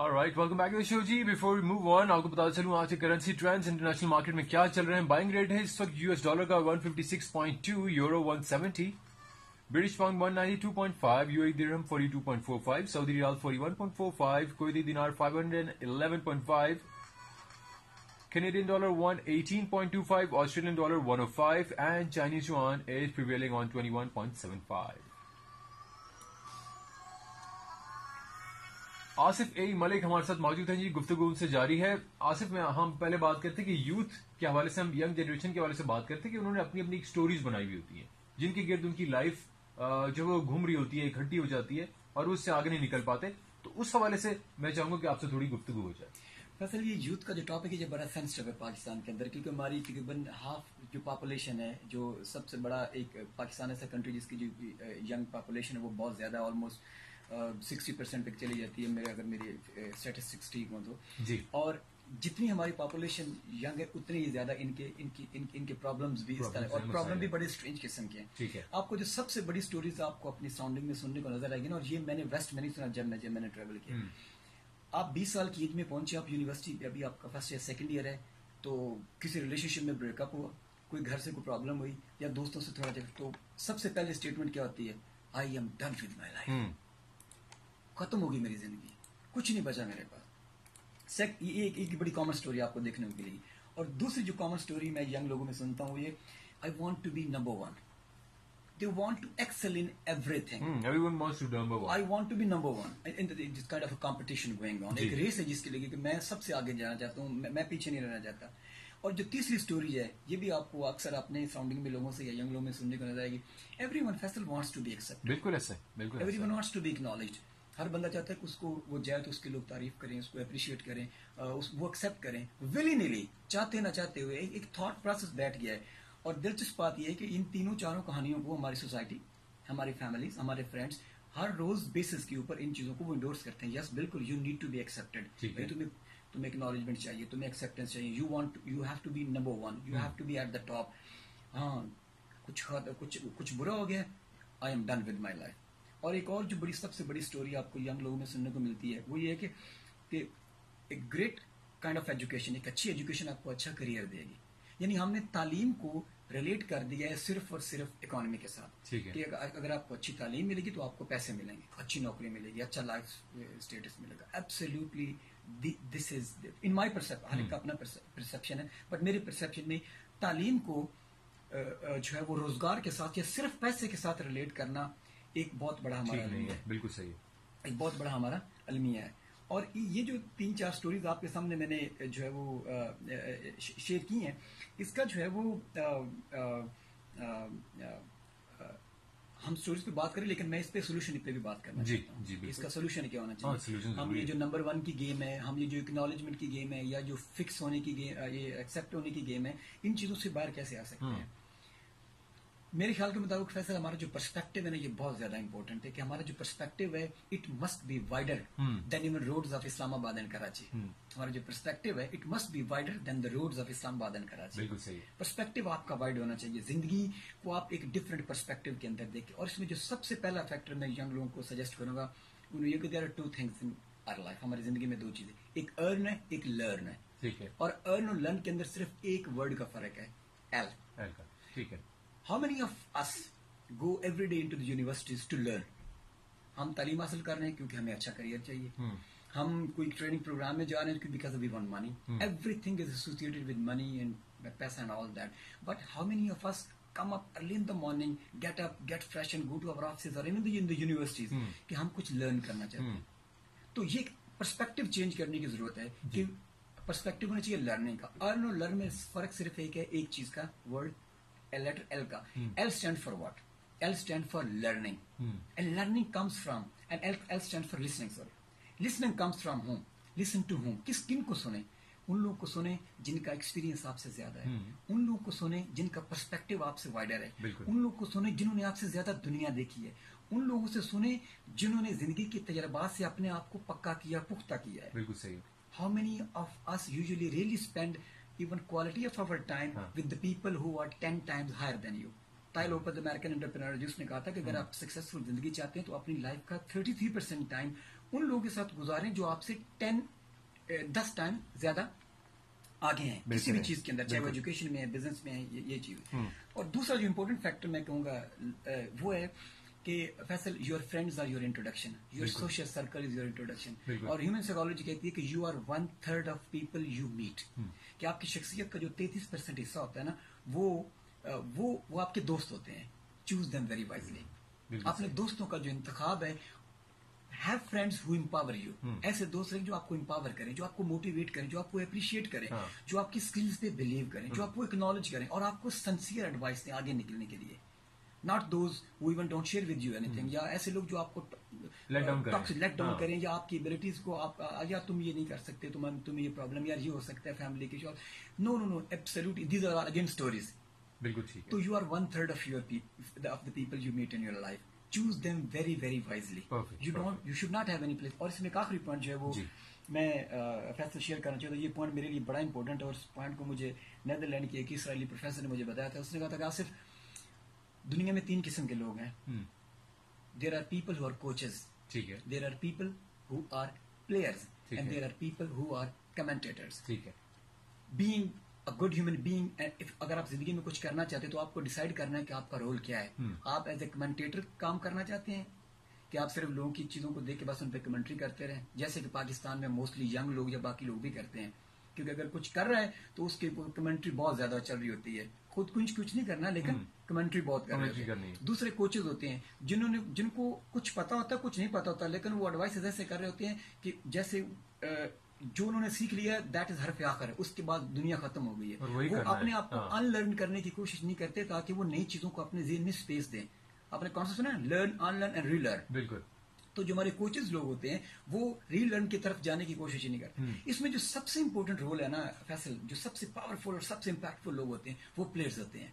Alright, welcome back to the show. G before we move on, آپ کو بتا چلوں آج کے کرنسی ٹرینڈز انٹرنیشنل مارکیٹ میں کیا چل رہے ہیں. بائنگ ریٹ ہے اس وقت یو ایس ڈالر کا one fifty six point two, euro one seventy, British pound one ninety two point five, U A E درہم forty two point four five, سعودی ریال forty one point four five, کویتی دینار five hundred eleven point five, Canadian dollar one eighteen point two five, Australian dollar one O five, and Chinese yuan is prevailing on twenty one point seven five. Asif اے ملک ہمارے ساتھ موجود ہیں. جی گفتگو ان سے جاری ہے. آصف, میں ہم پہلے بات کرتے کہ یوتھ کے حوالے سے, ہم ینگ جنریشن کے حوالے سے بات کرتے کہ انہوں نے اپنی اپنی سٹوریز بنائی ہوئی ہوتی ہیں, جن کے گرد ان کی لائف جو وہ گھوم رہی ہوتی ہے, اکٹھی ہو جاتی ہے اور اس سے آگے نہیں نکل پاتے. تو اس حوالے سے میں چاہوں گا کہ آپ سے تھوڑی گفتگو ہو جائے. دراصل یہ یوتھ کا جو ٹاپک ہے یہ بڑا سینسٹیو ہے پاکستان کے اندر, کیونکہ ہماری تقریباً ہاف جو پاپولیشن ہے, جو سب سے بڑا ایک پاکستان ایسا کنٹری جس کی جو ینگ پاپولیشن ہے وہ بہت زیادہ ہے, آلموسٹ سکسٹی پرسینٹ تک چلی جاتی ہے, میرے اگر میری اسٹیٹسٹکس ٹھیک ہوں تو. اور جتنی ہماری پاپولیشن ینگ ہے اتنی ہی زیادہ ان کے ان کی ان کے پرابلمز بھی اس طرح, اور پرابلم بھی بڑے اسٹرینج قسم کے ہیں. آپ کو جو سب سے بڑی اسٹوریز آپ کو اپنی ساؤنڈنگ میں سننے کو نظر آئے گی نا, اور یہ میں نے ویسٹ میں نہیں سنا جب میں جب میں نے ٹریول کیا. آپ بیس سال کی ایج میں پہنچے, آپ یونیورسٹی پہ, ابھی آپ کا فرسٹ ایئر سیکنڈ ایئر ہے, تو کسی ریلیشن شپ میں بریک اپ ہوا, کوئی گھر سے کوئی پرابلم ہوئی, یا دوستوں سے تھوڑا جب, تو سب سے پہلے اسٹیٹمنٹ کیا ہوتی ہے؟ I am done with my life, ختم ہوگی میری زندگی, کچھ نہیں بچا میرے پاس. سیک یہ ایک ایک بڑی کامن اسٹوری آپ کو دیکھنے کو ملے گی. اور دوسری جو کامن اسٹوری میں ینگ لوگوں میں سنتا ہوں یہ, I want to be number one, they want to excel in everything, I want to be number one, جس kind of competition going on, ایک ریس ہے جس کے لیے کہ میں سب سے آگے جانا چاہتا ہوں, میں پیچھے نہیں رہنا چاہتا. اور جو تیسری اسٹوری ہے یہ بھی آپ کو اکثر اپنے ساؤنڈنگ میں لوگوں سے یا ینگ لوگوں میں سننے کو نظر آئے گی, every one Faisal wants to be accept. بالکل ایسا, بالکل every one wants to be acknowledged. ہر بندہ چاہتا ہے کہ اس کو وہ جائے تو اس کے لوگ تعریف کریں, اس کو اپریشیٹ کریں, اس وہ ایکسیپٹ کریں ولی نیلی, چاہتے نہ چاہتے ہوئے ایک تھاٹ پروسیس بیٹھ گیا ہے. اور دلچسپ بات یہ ہے کہ ان تینوں چاروں کہانیوں کو ہماری سوسائٹی, ہماری فیملیز, ہمارے فرینڈس ہر روز بیسس کے اوپر ان چیزوں کو وہ انڈورس کرتے ہیں. یس بالکل, you need to be accepted. تمہیں تمہیں اکنالجمنٹ چاہیے, تمہیں ایکسیپٹنس چاہیے, you want you have to be number one, you have to be at the top. ہاں کچھ کچھ کچھ برا ہو گیا, I am done with my life. اور ایک اور جو بڑی سب سے بڑی اسٹوری آپ کو ینگ لوگوں میں سننے کو ملتی ہے وہ یہ ہے کہ ایک گریٹ کائنڈ آف ایجوکیشن, ایک اچھی ایجوکیشن آپ کو اچھا کریئر دے گی. یعنی ہم نے تعلیم کو ریلیٹ کر دیا ہے صرف اور صرف اکانومی کے ساتھ کہ اگر آپ کو اچھی تعلیم ملے گی تو آپ کو پیسے ملیں گے, اچھی نوکری ملے گی, اچھا لائف اسٹیٹس ملے گا. Absolutely this is in my perception, ہر ایک کا اپنا پرسپشن ہے, بٹ میرے پرسپشن میں تعلیم کو جو ہے وہ روزگار کے ساتھ یا صرف پیسے کے ساتھ ریلیٹ کرنا ایک بہت بڑا ہمارا المیہ ہے. بالکل صحیح, ایک بہت بڑا ہمارا المیہ ہے. اور یہ جو تین چار سٹوریز آپ کے سامنے میں نے جو ہے وہ شیئر کی ہیں, اس کا جو ہے وہ ہم سٹوریز پہ بات کریں, لیکن میں اس پہ سولوشن پہ بھی بات کرنا چاہتا ہوں, اس کا سولوشن کیا ہونا چاہیے. ہم یہ جو نمبر ون کی گیم ہے, ہم یہ جو اکنالجمنٹ کی گیم ہے, یا جو فکس ہونے کی گیم, یہ ایکسیپٹ ہونے کی گیم ہے, ان چیزوں سے باہر کیسے آ سکتے ہیں؟ میرے خیال کے مطابق فیصل, ہمارا جو پرسپیکٹو ہے نا یہ بہت زیادہ امپورٹنٹ ہے کہ ہمارا جو پرسپیکٹو ہے it must be wider than even roads of Islamabad and Karachi. ہمارا جو پرسپیکٹو ہے it must be wider than the roads of Islamabad and Karachi. بالکل صحیح, پرسپیکٹو آپ کا وائڈ ہونا چاہیے, زندگی کو آپ ایک ڈفرینٹ پرسپیکٹو کے اندر دیکھیں. اور اس میں جو سب سے پہلا فیکٹر میں ینگ لوگوں کو سجیسٹ کروں گا انہوں یہ کہ there are two things in our life. ہماری زندگی میں دو چیزیں, ایک ارن ہے, ایک لرن ہے. ٹھیک ہے, اور ارن اور لرن کے اندر صرف ایک ورڈ کا فرق ہے, ایل. ٹھیک ہے, How many of us go every day into the universities to learn? ہم تعلیم حاصل کر رہے ہیں کیونکہ ہمیں اچھا کریئر چاہیے, ہم کوئی ٹریننگ پروگرام میں جا رہے ہیں because we want money. Everything is associated with money and paisa and all that. But how many of us come up early in the morning, get up, get fresh and go to our offices or even in the universities کہ ہم کچھ learn کرنا چاہتے ہیں؟ تو یہ perspective change کرنے کی ضرورت ہے کہ perspective ہونا چاہیے learning کا. Earn اور learn میں فرق صرف ایک ہے, ایک چیز کا word letter L ka. L stand for what? L stand for learning. And learning comes from, and L, L stand for listening, sorry. Listening comes from whom? Listen to whom? Kis kin ko sunein? ان لوگوں کو سنیں جن کا ایکسپیرینس آپ سے زیادہ ہے, ان لوگوں کو سنیں جن کا پرسپیکٹو آپ سے وائڈر ہے, ان لوگوں کو سنیں جنہوں نے آپ سے زیادہ دنیا دیکھی ہے, ان لوگوں سے سنیں جنہوں نے زندگی کے تجربات سے اپنے آپ کو پکا کیا, پختہ کیا ہے. بالکل صحیح. How many of us usually really spend even quality of our time with the people who are ten times higher than you. Tai Lopez, American entrepreneur, جس نے کہا تھا کہ اگر آپ سکسیسفل زندگی چاہتے ہیں تو اپنی لائف کا thirty-three percent ٹائم ان لوگوں کے ساتھ گزاریں جو آپ سے ten, ten ٹائم زیادہ آگے ہیں کسی بھی چیز کے اندر, چاہے وہ ایجوکیشن میں ہے, بزنس میں ہے. یہ چیز. اور دوسرا جو امپورٹنٹ فیکٹر میں کہوں گا وہ ہے کہ Faisal, your friends are your introduction, your social circle is your introduction. اور ہیومن سائیکالوجی کہتی ہے کہ you are one third of people you meet, کہ آپ کی شخصیت کا جو تینتیس پرسینٹ حصہ ہوتا ہے نا وہ وہ وہ آپ کے دوست ہوتے ہیں. Choose them very wisely. اپنے دوستوں کا جو انتخاب ہے, have friends who empower you, ایسے دوست رہیں جو آپ کو امپاور کریں, جو آپ کو موٹیویٹ کریں, جو آپ کو اپریشیٹ کریں, جو آپ کی اسکلز پہ بلیو کریں, جو آپ کو اکنالج کریں اور آپ کو سنسیئر ایڈوائس دیں آگے نکلنے کے لیے. Not those who even don't share with you anything. یا ایسے لوگ جو آپ کو let down کریں, یا آپ کی abilities کو آپ, یا تم یہ نہیں کر سکتے, تمہیں یہ problem, یار یہ ہو سکتا ہے فیملی کے شور. No, no, no, absolutely. These are again stories. بالکل ٹھیک ہے. تو you are one third of your people, of the people you meet in your life. Choose them very, very wisely. Perfect. You don't, you should not have any place. اور اس میں آخری پوائنٹ جو ہے وہ میں فیصل شیئر کرنا چاہتا ہوں. یہ پوائنٹ میرے لیے بڑا امپورٹنٹ ہے اور اس پوائنٹ کو مجھے نیدر لینڈ کے ایک اسرائیلی پروفیسر نے مجھے بتایا تھا. اس نے کہا تھا کہ آصف, دنیا میں تین قسم کے لوگ ہیں. There are people who are coaches, there are people who are players, and there are people who are commentators. Being a good human being, اگر آپ زندگی میں کچھ کرنا چاہتے ہیں تو آپ کو ڈیسائیڈ کرنا ہے کہ آپ کا رول کیا ہے. آپ ایز اے کمنٹیٹر کام کرنا چاہتے ہیں کہ آپ صرف لوگوں کی چیزوں کو دیکھ کے بس ان پہ کمنٹری کرتے رہیں, جیسے کہ پاکستان میں موسٹلی ینگ لوگ یا باقی لوگ بھی کرتے ہیں, کیونکہ اگر کچھ کر رہا ہے تو اس کی کمنٹری بہت زیادہ چل رہی ہوتی ہے, خود کچھ کچھ نہیں کرنا لیکن کمنٹری بہت کر رہے ہیں. دوسرے کوچز ہوتے ہیں جنہوں نے جن کو کچھ پتا ہوتا ہے, کچھ نہیں پتا ہوتا, لیکن وہ ایڈوائس ایسے کر رہے ہوتے ہیں کہ جیسے جو انہوں نے سیکھ لیا دیٹ از حرف آخر ہے, اس کے بعد دنیا ختم ہو گئی ہے. وہ اپنے آپ کو ان لرن کرنے کی کوشش نہیں کرتے تاکہ وہ نئی چیزوں کو اپنے ذہن میں اسپیس دیں. آپ نے کانسیپٹ سنا ہے learn, unlearn and relearn. بالکل. تو جو ہمارے کوچز لوگ ہوتے ہیں وہ ری لرن کی طرف جانے کی کوشش ہی نہیں کرتے. اس میں جو سب سے امپورٹنٹ رول ہے نا فیصل, جو سب سے پاورفل اور سب سے امپیکٹفل لوگ ہوتے ہیں وہ پلیئرز ہوتے ہیں.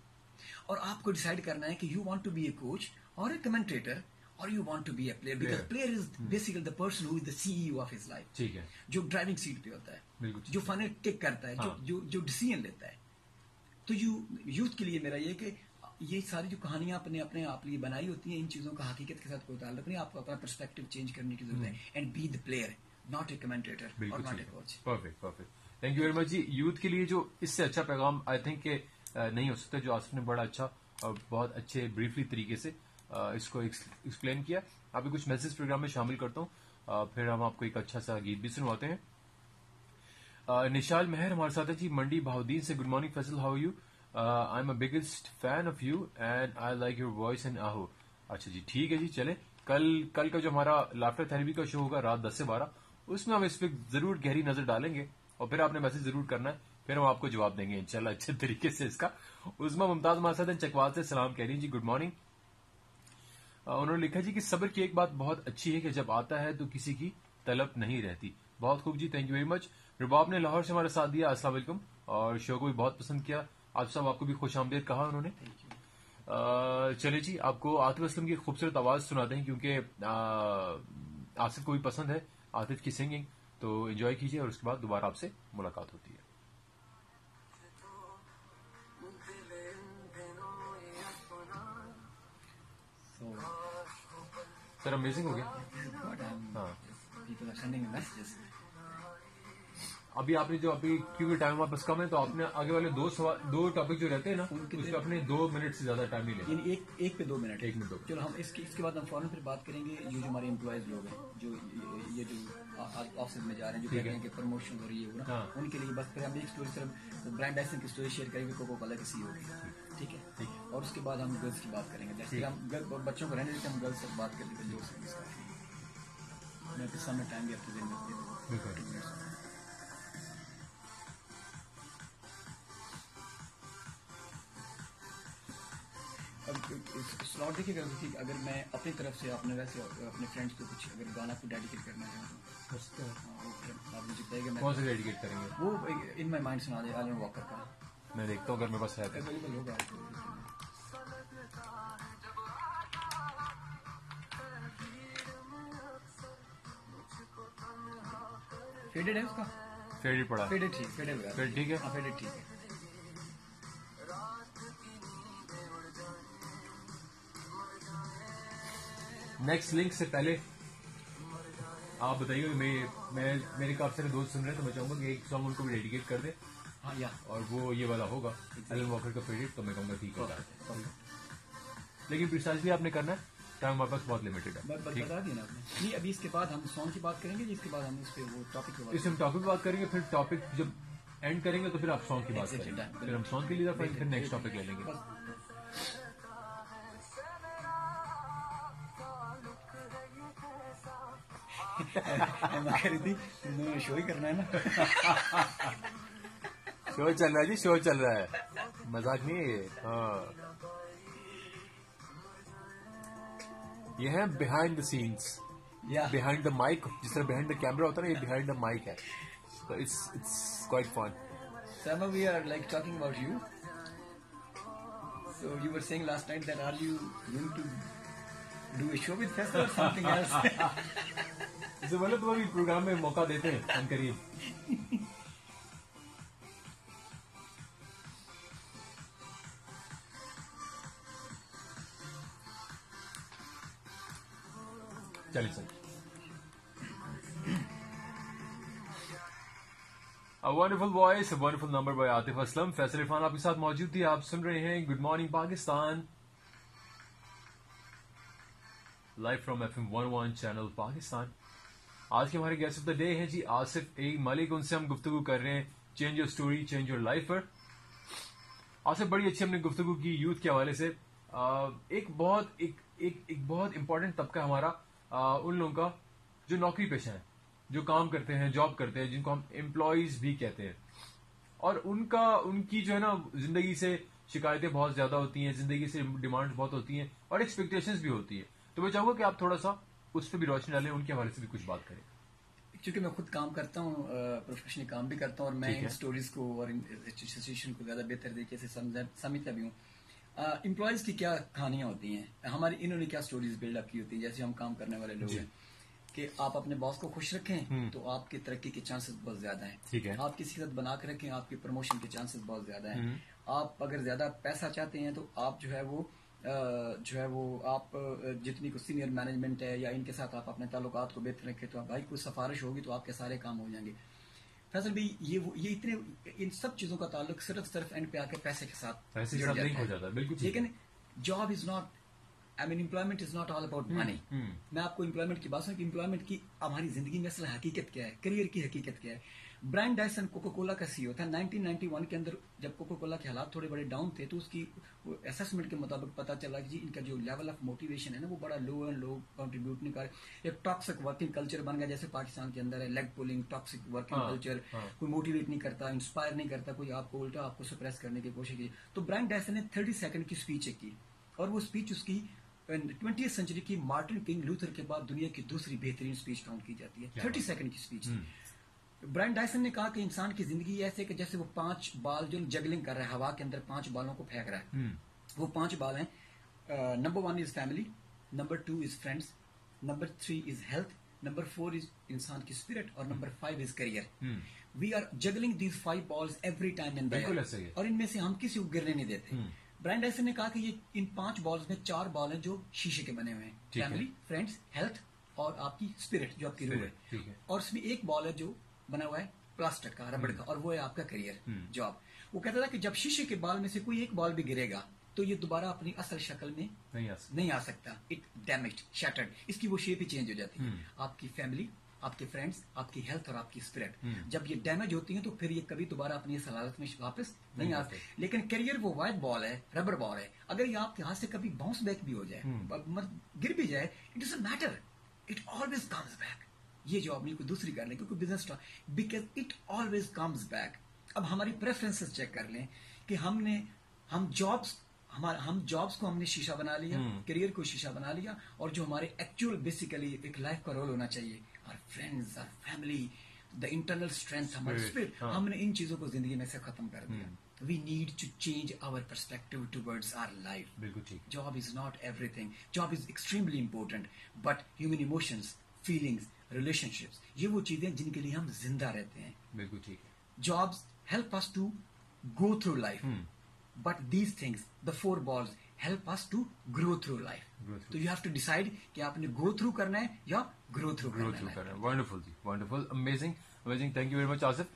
اور آپ کو ڈیسائیڈ کرنا ہے کہ you want to be a coach اور a commentator or you want to be a player, because yeah. player is basically the person who is the C E O of his life. ٹھیک ہے, جو ڈرائیونگ سیٹ پہ ہوتا ہے, جو فائنل ٹیک کرتا ہے, جو ڈیسیژن لیتا ہے. تو یوتھ کے لیے میرا یہ کہ یہ ساری جو کہانیاں آپ نے اپنے آپ لیے بنائی ہوتی ہیں, ان چیزوں کا حقیقت کے ساتھ کوئی تعلق نہیں. آپ کو اپنا پرسپیکٹو چینج کرنے کی ضرورت ہے, and be the player, not a commentator اور not a coach. Perfect perfect, thank you very much. جی یوتھ کے لیے جو اس سے اچھا پیغام آئی تھنک کہ نہیں ہو سکتا, جو آصف نے بڑا اچھا اور بہت اچھے بریفلی طریقے سے اس کو ایکسپلین کیا. آپ کو کچھ میسج پروگرام میں شامل کرتا ہوں, پھر ہم آپ کو ایک اچھا سا گیت بھی سنواتے ہیں. نشال مہر ہمارے ساتھ ہے جی, منڈی بہاؤدین سے. Good morning Faisal, how you? I am a biggest fan of you and I like your voice and آہو. اچھا جی, ٹھیک ہے جی, چلے کل کل کا جو ہمارا لافٹر تھیراپی کا شو ہوگا رات دس سے بارہ, اس میں ہم اس پہ ضرور گہری نظر ڈالیں گے, اور پھر آپ نے میسج ضرور کرنا ہے, پھر ہم آپ کو جواب دیں گے انشاءاللہ اچھے طریقے سے اس کا. عظما ممتاز ہمارے ساتھ چکوال سے, سلام کہہ رہی ہیں جی, گڈ مارننگ. انہوں نے لکھا جی کہ صبر کی ایک بات بہت اچھی ہے کہ جب آتا ہے تو کسی کی طلب نہیں رہتی. بہت خوب جی, thank you very much. Rabab نے لاہور سے ہمارے ساتھ دیا, السلام علیکم, اور شو کو بھی بہت پسند کیا. آپ صاحب آپ کو بھی خوش آمدید کہا انہوں نے. چلے جی, آپ کو عاطف اسلم کی خوبصورت آواز سناتے ہیں, کیونکہ آصف کو بھی پسند ہے عاطف کی سنگنگ, تو انجوائے کیجیے, اور اس کے بعد دوبارہ آپ سے ملاقات ہوتی ہے. سر امیزنگ ہو گیا. ابھی آپ نے جو ابھی کیونکہ ٹائم ہمارے پاس کم ہے, تو آپ نے آگے والے دو دو ٹاپک جو رہتے ہیں نا, اس پہ اپنے دو منٹ سے زیادہ ٹائم نہیں لگے, یعنی ایک پہ دو منٹ. ایک منٹ دو. چلو ہم اس کے بعد ہم فوراً پھر بات کریں گے. یہ جو ہمارے امپلائیز لوگ ہیں, جو یہ جو آفس میں جا رہے ہیں, جو کہہ رہے ہیں کہ پروموشن ہو رہی ہے نا, ان کے لیے بس پھر ہم ایک اسٹوری, صرف برائن ڈائسن کی اسٹوری شیئر کریں گے, کوکو کولا کی سی ہوگی. ٹھیک ہے, اور اس کے بعد ہم گرلس کی بات کریں گے. جیسے ہم بچوں کو رہنے دیتے ہیں, ہم گرلس سے بات کریں گے. میں پھر سامنے ٹائم بھی آپ کے ذہن میں. سلاٹ دیکھیے گا, اگر میں اپنی طرف سے اپنے ویسے اپنے فرینڈس کو کچھ اگر گانا کو ڈیڈیکیٹ کرنا چاہتا ہوں, وہ ان مائی مائنڈ سنا دے ایلن واکر کا. میں دیکھتا ہوں اگر میرے پاس ہے اویلیبل ہوگا. فیڈیڈ ہے اس کا, فیڈیڈ پڑا, فیڈیڈ ٹھیک, فیڈیڈ ٹھیک ہے, فیڈیڈ ٹھیک ہے. نیکسٹ لنک سے پہلے آپ بتائیے, میرے کافی سارے دوست سن رہے ہیں, تو میں چاہوں گا کہ ایک سانگ ان کو بھی ڈیڈیکیٹ کر دیں, اور وہ یہ والا ہوگا ایلن واکر کا فیوریٹ. تو میں کہوں گا ٹھیک ہے, لیکن پریسائزلی آپ نے کرنا ہے, ٹائم ہمارے پاس بہت لمیٹڈ ہے. جی ابھی اس کے بعد ہم سانگ کی بات کریں گے, اس کے بعد ہم اس پہ وہ ٹاپک اس سے ہم ٹاپک بات کریں گے, پھر ٹاپک جب اینڈ کریں گے تو پھر آپ سانگ کی بات کریں گے, پھر ہم سانگ کے لیے پھر نیکسٹ ٹاپک لے لیں گے. خریدی شو ہی کرنا ہے نا, شو چل رہا ہے جی, شو چل رہا ہے, مذاق نہیں ہے یہ. ہاں یہ ہے behind the sense, behind the mic, جس طرح بہائنڈ دا کیمرہ ہوتا ہے نا, یہ بہائنڈ دا مائک ہے. تو it's quite fun. Some we are like talking about you, so you were seeing last night that are you going to do a show with Faisal اور سم تھنگ ایلس. بولے تو پروگرام میں موقع دیتے ہیں ہم قریب. چلیے sir, wonderful voice, wonderful number by Atif Aslam. Faisal Irfan آپ کے ساتھ موجود تھی, آپ سن رہے ہیں good morning Pakistan, live from F M one O one channel Pakistan. آج کے ہمارے گیسٹ آف دا ڈے ہیں جی آصف اے ملک, ان سے ہم گفتگو کر رہے ہیں change your story change your life پر. آصف, بڑی اچھی ہم نے گفتگو کی یوتھ کے حوالے سے. ایک بہت ایک ایک, ایک بہت امپورٹنٹ طبقہ ہمارا ان لوگوں کا جو نوکری پیشہ ہیں, جو کام کرتے ہیں, جاب کرتے ہیں, جن کو ہم امپلائیز بھی کہتے ہیں, اور ان کا ان کی جو ہے نا زندگی سے شکایتیں بہت زیادہ ہوتی ہیں, زندگی سے ڈیمانڈ بہت ہوتی ہیں, اور ایکسپیکٹیشنز بھی ہوتی ہیں. تو میں چاہوں گا کہ آپ تھوڑا سا اس پہ بھی روشنی ڈالیں, ان کے حوالے سے بھی کچھ بات کریں. چونکہ میں خود کام کرتا ہوں, پروفیشنل کام بھی کرتا ہوں, اور میں ان اسٹوریز کو اور ان سچویشن کو زیادہ بہتر طریقے سے سمجھتا بھی ہوں, امپلائیز کی کیا کہانیاں ہوتی ہیں ہماری, انہوں نے کیا سٹوریز بلڈ اپ کی ہوتی ہیں, جیسے ہم کام کرنے والے لوگ ہیں کہ آپ اپنے باس کو خوش رکھیں تو آپ کی ترقی کے چانسز بہت زیادہ ہیں, آپ کسی حد بنا کے رکھیں آپ کے پروموشن کے چانسز بہت زیادہ ہیں, آپ اگر زیادہ پیسہ چاہتے ہیں تو آپ جو ہے وہ جو ہے وہ آپ جتنی کو سینئر مینجمنٹ ہے یا ان کے ساتھ آپ اپنے تعلقات کو بہتر رکھیں تو بھائی کوئی سفارش ہوگی تو آپ کے سارے کام ہو جائیں گے. فیصل بھائی یہ یہ اتنے ان سب چیزوں کا تعلق صرف صرف اینڈ پہ آ کے پیسے کے ساتھ ہو جاتا ہے, لیکن job is not I mean employment is not all about money. میں آپ کو امپلائمنٹ کی بات سنوں کہ امپلائمنٹ کی ہماری زندگی میں اصل حقیقت کیا ہے, کریئر کی حقیقت کیا ہے. برائن ڈائسن کوکا کولا کا سی او تھا نائنٹین نائنٹی ون کے اندر, جب کوکا کولا کے حالات تھوڑے بڑے ڈاؤن تھے تو اس کی اسسمنٹ کے مطابق پتا چلا کہ جی ان کا جو لیول آف موٹیویشن ہے نا وہ بڑا لو اینڈ لو کنٹریبیوٹ نہیں کر رہے. ایک ٹاکسک ورکنگ کلچر بن گیا جیسے پاکستان کے اندر ہے, leg pulling toxic working culture, کوئی موٹیویٹ نہیں کرتا, انسپائر نہیں کرتا, کوئی آپ کو الٹا آپ کو سپریس کرنے کی کوشش کی. تو برائن ڈائسن نے تھرٹی سیکنڈ کی اسپیچ کی اور وہ اسپیچ اس کی ٹوینٹی سینچری کی مارٹن کنگ لوتھر کے بعد دنیا کی دوسری بہترین اسپیچ کاؤنٹ کی جاتی ہے. تھرٹی سیکنڈ کی اسپیچ. برائن ڈائسن نے کہا کہ انسان کی زندگی ایسے کہ جیسے وہ پانچ بال جو جگلنگ کر رہا ہے ہوا کے اندر, پانچ بالوں کو پھینک رہا ہے. وہ پانچ بال ہیں, number one is family, number two is friends, number three is health, number four is انسان کی اسپرٹ اور number five is career. We are juggling these five balls every time and there, اور ان میں سے ہم کسی کو گرنے نہیں دیتے. برائن ڈائسن نے کہا کہ یہ ان پانچ بالز میں چار بال ہیں جو شیشے کے بنے ہوئے ہیں, فیملی, فرینڈس, ہیلتھ اور آپ کی اسپرٹ جو آپ کی روح ہے, اور اس میں ایک بال ہے جو بنا ہوا ہے پلاسٹک کا, ربڑ کا, اور وہ ہے آپ کا کریئر, جاب. وہ کہتا تھا کہ جب شیشے کے بال میں سے کوئی ایک بال بھی گرے گا تو یہ دوبارہ اپنی اصل شکل میں نہیں آ سکتا, اٹ ڈیمیجڈ, شیٹرڈ, اس کی وہ شیپ ہی چینج ہو جاتی ہے. آپ کی فیملی, آپ کے فرینڈس, آپ کی ہیلتھ اور آپ کی اسپرٹ جب یہ ڈیمیج ہوتی ہیں تو پھر یہ کبھی دوبارہ اپنی اس حالت میں واپس نہیں آتے. لیکن کیریئر وہ وائٹ بال ہے, ربر بال ہے, اگر یہ آپ کے ہاتھ سے کبھی باؤنس بیک بھی ہو جائے, گر بھی جائے, it doesn't matter, it always comes back. یہ جاب نہیں کوئی دوسری کر لیں کیونکہ business because it always comes back. اب ہماری پریفرنسز چیک کر لیں کہ ہم نے ہم جابس ہمارا ہم جابس کو ہم نے شیشہ بنا لیا, کیریئر کو شیشہ بنا لیا, اور جو ہمارے ایکچوئل بیسیکلی ایک لائف کا رول ہونا چاہیے, اور فرینڈز, اور فیملی, دا انٹرنل اسٹرینتھ, ہماری اسپرٹ, ہم نے ان چیزوں کو زندگی میں سے ختم کر دیا. We need to change our perspective towards our life. بالکل, job is not everything. Job is extremely important but human emotions, feelings, relationships, یہ وہ چیزیں جن کے لیے ہم زندہ رہتے ہیں. بالکل ٹھیک ہے. Jobs help us to go through life, but these things, the four balls, help us to grow through life. So you have to decide کہ آپ نے go through کرنا ہے یا grow through کرنا ہے. Wonderful G, wonderful, amazing, amazing. Thank you very much Asif.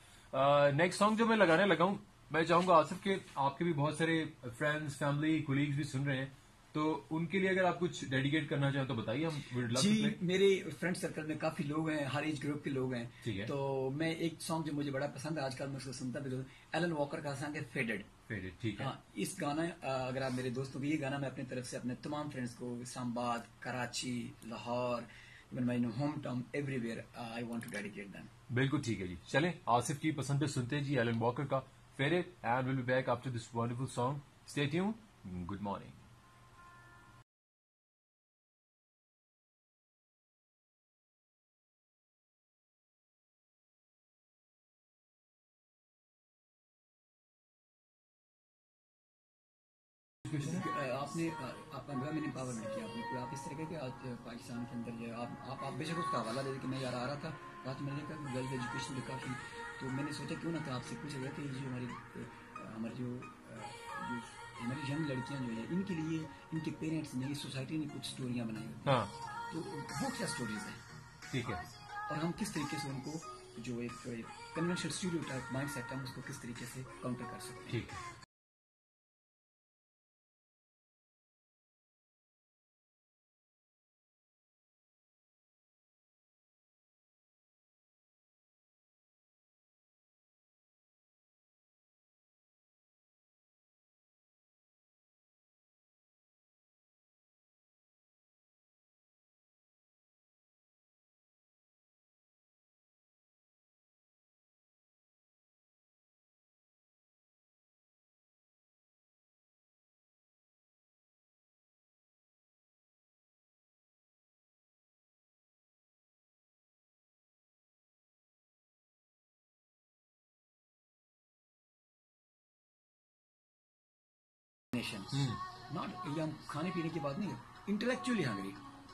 Next song جو میں لگانے لگا ہوں, میں چاہوں گا آصف کہ آپ کے بھی بہت سارے friends, family, colleagues بھی سن رہے ہیں, تو ان کے لیے اگر آپ کچھ ڈیڈیکیٹ کرنا چاہیں تو بتائیے. ہم جی میرے فرینڈ سرکل میں کافی لوگ ہیں, ہر ایج گروپ کے لوگ ہیں, تو میں ایک سانگ جو مجھے بڑا پسند ہے آج کل میں اس کو سنتا بھی, ایلن واکر کا سانگ ہے فیڈڈ. ٹھیک ہے, اس گانا اگر آپ میرے دوستوں کو, یہ گانا میں اپنی طرف سے اپنے تمام فرینڈس کو Islamabad, Karachi, Lahore, even my home town, everywhere I want to dedicate them. بالکل ٹھیک ہے جی, چلیں آصف کی پسند پہ سنتے ہیں جی ایلن واکر کا faded, and we'll be back after this wonderful song. Stay tuned. Good morning. آپ نے آپ پندرہ منٹ پاور نہیں کیا, آپ نے آپ اس طرح کہ آج پاکستان کے اندر جو آپ آپ بے شک اس کا حوالہ دے کہ میں یار آ رہا تھا رات میں نے کہا گرلز ایجوکیشن لکھا تھی, تو میں نے سوچا کیوں نہ کہ آپ سے پوچھا گیا کہ یہ جو ہماری ہماری جو ہماری ینگ لڑکیاں جو ہیں ان کے لیے ان کے پیرنٹس نے, سوسائٹی نے کچھ اسٹوریاں بنائی ہوتی ہیں, تو وہ کیا اسٹوریز ہیں, ٹھیک ہے, اور ہم کس طریقے سے ان کو جو ایک conventional stereotype mindset ہے ہم اس کو کس طریقے سے کاؤنٹر کر سکتے ہیں. Hmm. ناٹ علم کھانے پینے کی بات نہیں ہے, انٹلیکچولی ہنگری.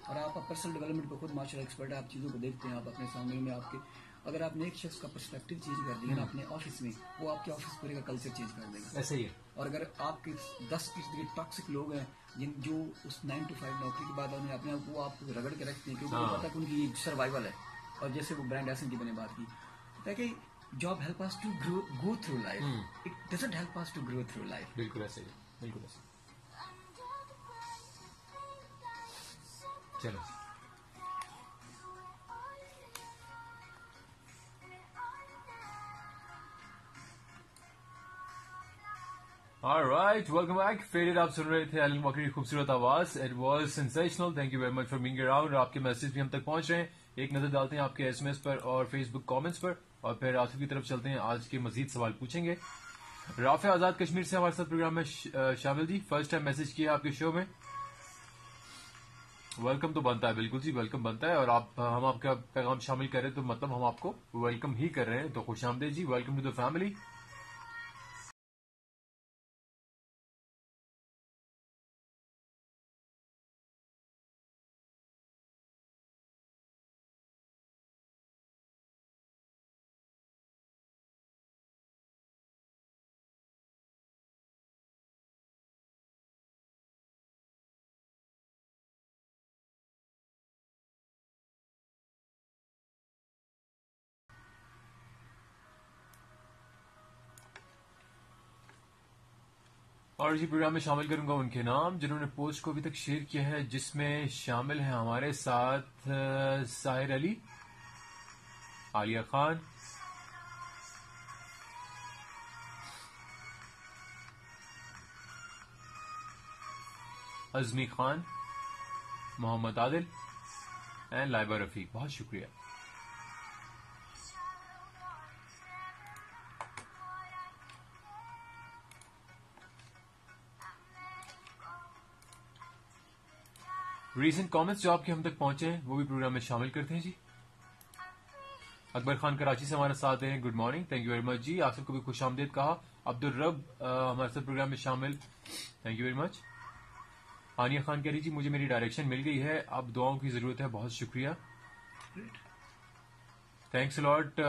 اور آپ پرسنل ڈیولپمنٹ پہ خود مارشل ایکسپرٹ ہے, آپ چیزوں کو دیکھتے ہیں, آپ اپنے سامنے میں آپ کے اگر آپ نے ایک شخص کا پرسپیکٹو چینج کر دیا نا اپنے آفس میں, وہ آپ کے آفس پورے کا کلچر چینج کر دے گا. ایسے ہی ہے. اور اگر آپ کے دس فیصد ٹاکسک لوگ ہیں جن جو اس نائن ٹو فائیو نوکری کے بعد انہیں اپنے آپ کو آپ کو رگڑ کے رکھتے ہیں کیونکہ ان تک ان کی سروائیول ہے, اور جیسے وہ برائن ڈائسن کی میں نے بات کی, تاکہ job help us to go through life, it doesn't help us to grow through life. بالکل ایسے ہی, بالکل ایسے. چلو Alright, welcome back. Faded, آپ سن رہے تھے ایلن واکر کی خوبصورت آواز. It was sensational. Thank you very much for being around. آپ کے میسج بھی ہم تک پہنچ رہے ہیں. ایک نظر ڈالتے ہیں آپ کے ایس ایم ایس پر اور فیس بک کامنٹس پر, اور پھر آصف کی طرف چلتے ہیں, آج کے مزید سوال پوچھیں گے. رافع آزاد کشمیر سے ہمارے ساتھ پروگرام میں شامل جی, فرسٹ ٹائم میسج کیا آپ کے شو میں. ویلکم تو بنتا ہے, بالکل جی ویلکم بنتا ہے, اور آپ ہم آپ کا پیغام شامل کر رہے ہیں تو مطلب ہم آپ کو ویلکم ہی کر رہے ہیں, تو خوش آمدید جی, ویلکم ٹو دا فیملی. اور اسی پروگرام میں شامل کروں گا ان کے نام جنہوں نے پوسٹ کو ابھی تک شیئر کیا ہے, جس میں شامل ہیں ہمارے ساتھ ساحر علی, عالیہ خان, عظمی خان, محمد عادل اینڈ لائبہ رفیق. بہت شکریہ. ریسنٹ کامنٹس جو آپ کے ہم تک پہنچے ہیں وہ بھی پروگرام میں شامل کرتے ہیں جی. اکبر خان کراچی سے ہمارے ساتھ ہیں, good morning, thank you very much جی, آپ سب کو بھی خوش آمدید کہا. عبد الرب ہمارے ساتھ پروگرام میں شامل, thank you very much. Aniya Khan کہہ رہی جی مجھے میری ڈائریکشن مل گئی ہے, اب دعاؤں کی ضرورت ہے. بہت شکریہ, تھینکس لاٹ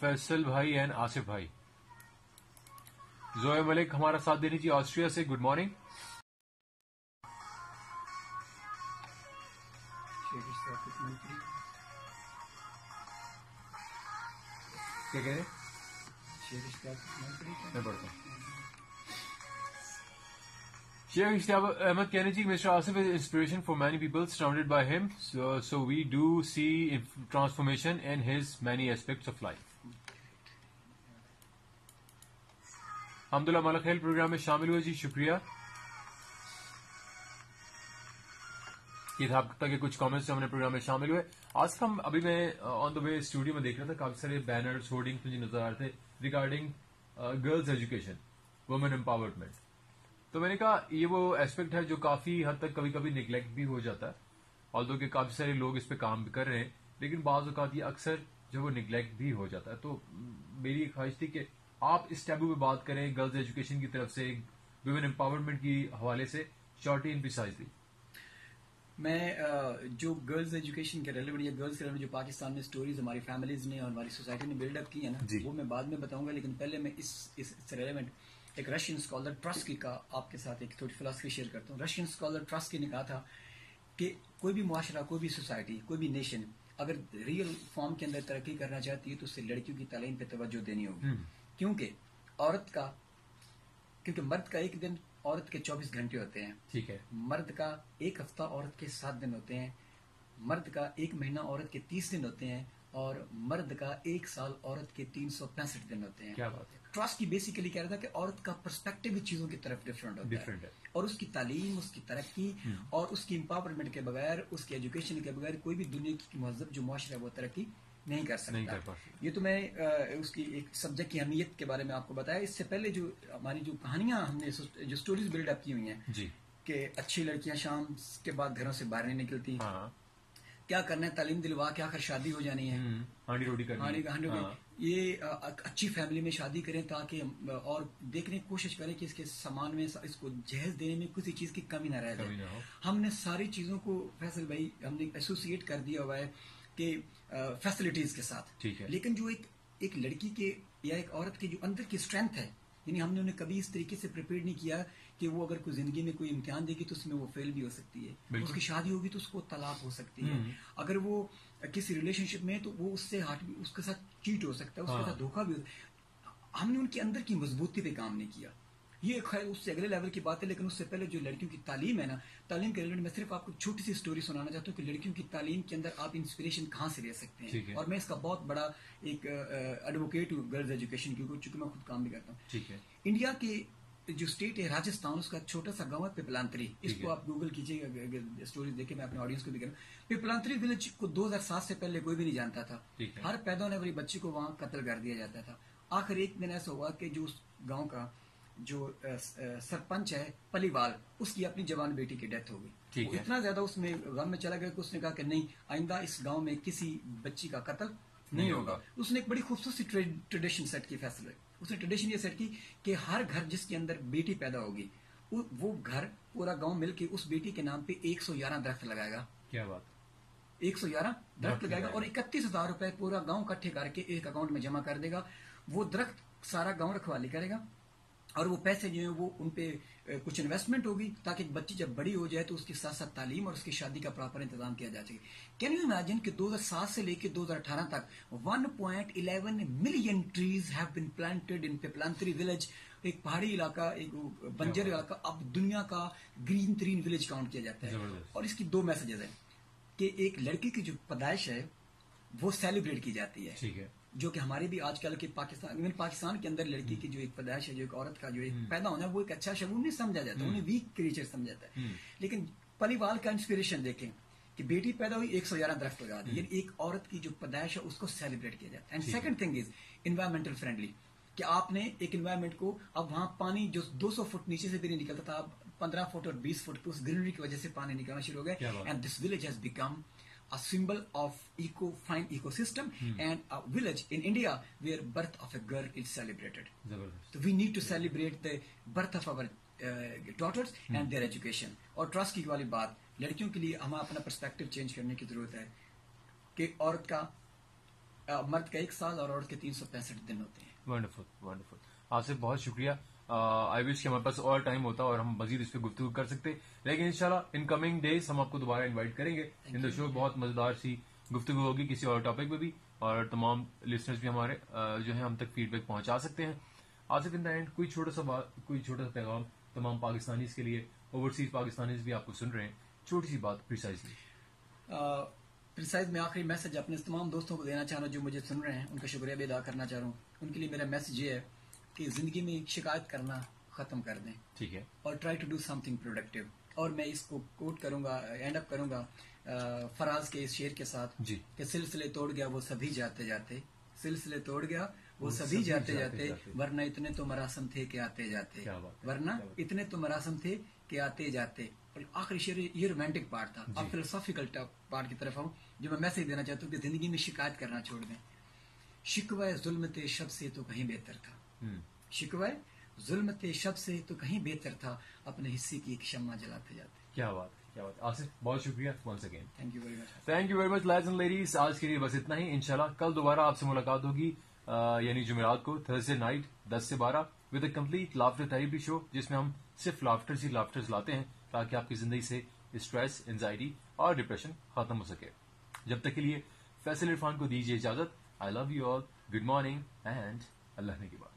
فیصل بھائی اینڈ آصف بھائی. زویا ملک ہمارا ساتھ دے رہی جی آسٹریا سے, گڈ مارننگ. کیا کہہ رہے میں پڑھتا ہوں. شیخ اشتیاق احمد کہہ رہے جی mister Asif is inspiration for many people surrounded by ہم, so we do see transformation in his many aspects of life. الحمدللہ مالا خیل پروگرام میں شامل ہوئے جی, شکریہ. کے کچھ کامنٹس ہم نے پروگرام میں شامل ہوئے. آج ہم ابھی میں آن دا وے اسٹوڈیو میں دیکھ رہا تھا, کافی سارے بینرز, ہورڈنگز مجھے نظر آ رہے تھے regarding girls education, women empowerment. تو میں نے کہا یہ وہ ایسپیکٹ ہے جو کافی حد تک کبھی کبھی نگلیکٹ بھی ہو جاتا ہے, آلدو کہ کافی سارے لوگ اس پہ کام بھی کر رہے ہیں, لیکن بعض اوقات یہ اکثر جو وہ نگلیکٹ بھی ہو جاتا ہے. تو میری خواہش تھی کہ آپ اس ٹیبو پہ بات کریں گرلز ایجوکیشن کی طرف سے, وومن امپاورمنٹ کی حوالے سے شارٹی ان پرسائزلی. میں جو گرلز ایجوکیشن کے ریلیونٹ یا گرلز کے ریلیونٹ جو پاکستان میں سٹوریز ہماری فیملیز نے اور ہماری سوسائٹی نے بلڈ اپ کی ہے نا, وہ میں بعد میں بتاؤں گا, لیکن پہلے میں اس اس ریلیونٹ ایک رشین اسکالر ٹرسکی کا آپ کے ساتھ ایک تھوڑی فلاسفی شیئر کرتا ہوں. رشین اسکالر ٹرسکی نے کہا تھا کہ کوئی بھی معاشرہ, کوئی بھی سوسائٹی, کوئی بھی نیشن اگر ریئل فارم کے اندر ترقی کرنا چاہتی ہے تو اس سے لڑکیوں کی تعلیم پہ توجہ دینی ہوگی, کیونکہ عورت کا کیونکہ مرد کا ایک دن عورت کے چوبیس گھنٹے ہوتے ہیں, ٹھیک ہے, مرد کا ایک ہفتہ عورت کے سات دن ہوتے ہیں, مرد کا ایک مہینہ عورت کے تیس دن ہوتے ہیں, اور مرد کا ایک سال عورت کے تین سو پینسٹھ دن ہوتے ہیں. ٹرسٹ کی بیسیکلی کہہ رہا تھا کہ عورت کا پرسپیکٹو بھی چیزوں کی طرف ڈفرینٹ ہوتا ہے, اور اس کی تعلیم, اس کی ترقی اور اس کی امپاورمنٹ کے بغیر, اس کے ایجوکیشن کے بغیر کوئی بھی دنیا کی مہذب جو معاشرہ ہے وہ ترقی نہیں کر سکتا. یہ تو میں اس کی ایک سبجیکٹ کی اہمیت کے بارے میں آپ کو بتایا. اس سے پہلے جو ہماری جو کہانیاں ہم نے جو سٹوریز بلڈ اپ کی ہوئی ہیں کہ اچھی لڑکیاں شام کے بعد گھروں سے باہر نہیں نکلتی, کیا کرنا ہے, تعلیم دلوا کے آخر شادی ہو جانی ہے, یہ اچھی فیملی میں شادی کریں تاکہ اور دیکھنے کی کوشش کریں کہ اس کے سامان میں اس کو جہیز دینے میں کسی چیز کی کمی نہ رہ جائے. ہم نے ساری چیزوں کو فیصل بھائی ہم نے ایسوسیٹ کر دیا ہوا ہے کہ فیسلٹیز کے ساتھ, لیکن جو ایک ایک لڑکی کے یا ایک عورت کے جو اندر کی اسٹرینتھ ہے, یعنی ہم نے انہیں کبھی اس طریقے سے پریپیئر نہیں کیا کہ وہ اگر کوئی زندگی میں کوئی امتحان دے گی تو اس میں وہ فیل بھی ہو سکتی ہے, اس کی شادی ہوگی تو اس کو طلاق ہو سکتی ہے, اگر وہ کسی ریلیشن شپ میں تو وہ اس سے ہاتھ اس کے ساتھ چیٹ ہو سکتا ہے, اس کے ساتھ دھوکہ بھی ہو سکتا. ہم نے ان کے اندر کی مضبوطی پہ کام نہیں کیا. یہ خیر اس سے اگلے لیول کی بات ہے, لیکن اس سے پہلے جو لڑکیوں کی تعلیم ہے نا, تعلیم کے ریلیٹڈ میں صرف آپ کو چھوٹی سی اسٹوری سنانا چاہتا ہوں کہ لڑکیوں کی تعلیم کے اندر آپ انسپریشن کہاں سے لے سکتے ہیں, اور میں اس کا بہت بڑا ایک ایڈوکیٹ ہوں گرلز ایجوکیشن کی, چونکہ میں خود کام بھی کرتا ہوں. انڈیا کے جو اسٹیٹ ہے راجستھان, اس کا چھوٹا سا گاؤں ہے پپلانتری, اس کو آپ گوگل کیجیے گا, اسٹوریز دیکھیں, میں اپنے آڈینس کو بھی کروں. پپلانتری ولیج کو دو ہزار سات سے پہلے کوئی بھی نہیں جانتا تھا, ہر پیدا ہونے والی بچی کو وہاں قتل کر دیا جاتا تھا. آخر ایک دن ایسا ہوا کہ جو اس گاؤں کا جو سرپنچ ہے پلیوال, اس کی اپنی جوان بیٹی کی ڈیتھ ہو گئی. اتنا زیادہ اس میں غم میں چلا گیا کہ اس نے کہا کہ نہیں, آئندہ اس گاؤں میں کسی بچی کا قتل نہیں ہوگا. اس نے ایک بڑی خوبصورت ٹریڈیشن سیٹ کی فیصلہ, اس نے ٹریڈیشن یہ سیٹ کی کہ ہر گھر جس کے اندر بیٹی پیدا ہوگی وہ گھر پورا گاؤں مل کے اس بیٹی کے نام پہ ایک سو گیارہ درخت لگائے گا. کیا بات, ایک سو گیارہ درخت لگائے گا اور اکتیس ہزار روپے پورا گاؤں اکٹھے کر کے ایک اکاؤنٹ میں جمع کر دے گا. وہ درخت سارا گاؤں رکھوالی کرے گا اور وہ پیسے جو ہیں وہ ان پہ کچھ انویسٹمنٹ ہوگی تاکہ بچی جب بڑی ہو جائے تو اس کے ساتھ ساتھ تعلیم اور اس کی شادی کا پراپر انتظام کیا جا سکے. کین یو امیجن کہ دو ہزار سات سے لے کے دو ہزار اٹھارہ تک one point eleven million trees have been planted in Piplantri village, ایک پہاڑی علاقہ, ایک بنجر علاقہ, اب دنیا کا گرین ترین ولیج کاؤنٹ کیا جاتا ہے. اور اس کی دو میسیجز ہیں کہ ایک لڑکی کی جو پیدائش ہے وہ سیلیبریٹ کی جاتی ہے, ٹھیک ہے, جو کہ ہمارے بھی آج کل کے پاکستان ایون پاکستان کے اندر لڑکی کی جو ایک پیدائش ہے, جو ایک عورت کا جو ایک پیدا ہونا ہے, وہ ایک اچھا شگون نہیں سمجھا جاتا, انہیں ویک کریچر سمجھا جاتا ہے. لیکن پلیوال کا انسپریشن دیکھیں کہ بیٹی پیدا ہوئی ایک سو گیارہ درخت لگا دی, یعنی ایک عورت کی جو پیدائش ہے اس کو سیلیبریٹ کیا جاتا ہے. And second thing is environmental friendly, کہ آپ نے ایک انوائرمنٹ کو, اب وہاں پانی جو دو سو فٹ نیچے سے بھی نہیں نکلتا تھا, اب پندرہ فٹ اور بیس فٹ اس گرینری کی وجہ سے پانی نکلنا شروع ہو گیا. And this village has become a symbol of eco fine ecosystem hmm. and a village in India where birth of a girl is celebrated. So we need to celebrate the birth of our uh, daughters hmm. and their education. اور ٹرسٹ کی والی بات, لڑکیوں کے لیے ہمیں اپنا پرسپیکٹو چینج کرنے کی ضرورت ہے کہ عورت کا uh, مرد کا ایک سال اور عورت کے تین سو پینسٹھ دن ہوتے ہیں. Wonderful, wonderful. آپ سے بہت شکریہ. آئی وش کہ ہمارے پاس اور ٹائم ہوتا اور ہم مزید اس پہ گفتگو کر سکتے, لیکن انشاءاللہ ان کمنگ ڈیز ہم آپ کو دوبارہ انوائٹ کریں گے. ان دا شو بہت مزیدار سی گفتگو ہوگی کسی اور ٹاپک پہ بھی, اور تمام لسنرز بھی ہمارے جو ہیں ہم تک فیڈ بیک پہنچا سکتے ہیں. آصف ان دا اینڈ کوئی چھوٹا سا کوئی چھوٹا سا پیغام تمام پاکستانیز کے لیے, اوورسیز پاکستانیز بھی آپ کو سن رہے ہیں, چھوٹی سی بات پریسائزلی پریسائز میں آخری میسج اپنے تمام دوستوں کو دینا چاہ رہا ہوں جو مجھے سن رہے ہیں, ان کا شکریہ بھی ادا کرنا چاہ رہا ہوں. ان کے لیے میرا میسج یہ ہے کہ زندگی میں شکایت کرنا ختم کر دیں, ٹھیک ہے, اور try to do something productive. اور میں اس کو کوٹ کروں گا, اینڈ اپ کروں گا فراز کے اس شعر کے ساتھ کہ سلسلے توڑ گیا وہ سبھی جاتے جاتے, سلسلے توڑ گیا وہ سبھی جاتے جاتے, ورنہ اتنے تو مراسم تھے کہ آتے جاتے, ورنہ اتنے تو مراسم تھے کہ آتے جاتے. اور آخری شعر یہ رومانٹک پارٹ تھا. اب فلسفیکل پارٹ کی طرف آؤں جو میں میسج دینا چاہتا ہوں کہ زندگی میں شکایت کرنا چھوڑ دیں. شکوہ ظلمت شب سے تو کہیں بہتر تھا, شکوائے ظلمت شب سے تو کہیں بہتر تھا, اپنے حصے کی ایک شمع جلاتے جاتے. کیا بات, کیا بات. آصف بہت شکریہ once again. Thank you very much. Thank you very much, ladies and ladies. آج کے لیے بس اتنا ہی. انشاءاللہ کل دوبارہ آپ سے ملاقات ہوگی, یعنی جمعرات کو تھرسڈے نائٹ دس سے بارہ with a complete laughter therapy show, جس میں ہم صرف لافٹر سے لافٹر لاتے ہیں تاکہ آپ کی زندگی سے اسٹریس, انزائٹی اور ڈپریشن ختم ہو سکے. جب تک کے لیے فیصل عرفان کو دیجیے اجازت. I love you all, good morning and اللہ نے کی بات.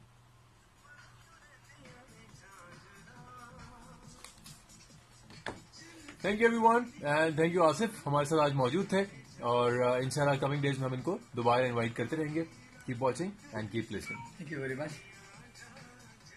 Thank you everyone and thank you Asif, ہمارے ساتھ آج موجود تھے, اور ان شاء اللہ کمنگ ڈیز میں ہم ان کو دوبارہ انوائٹ کرتے رہیں گے. Keep watching and keep listening. Thank you very much.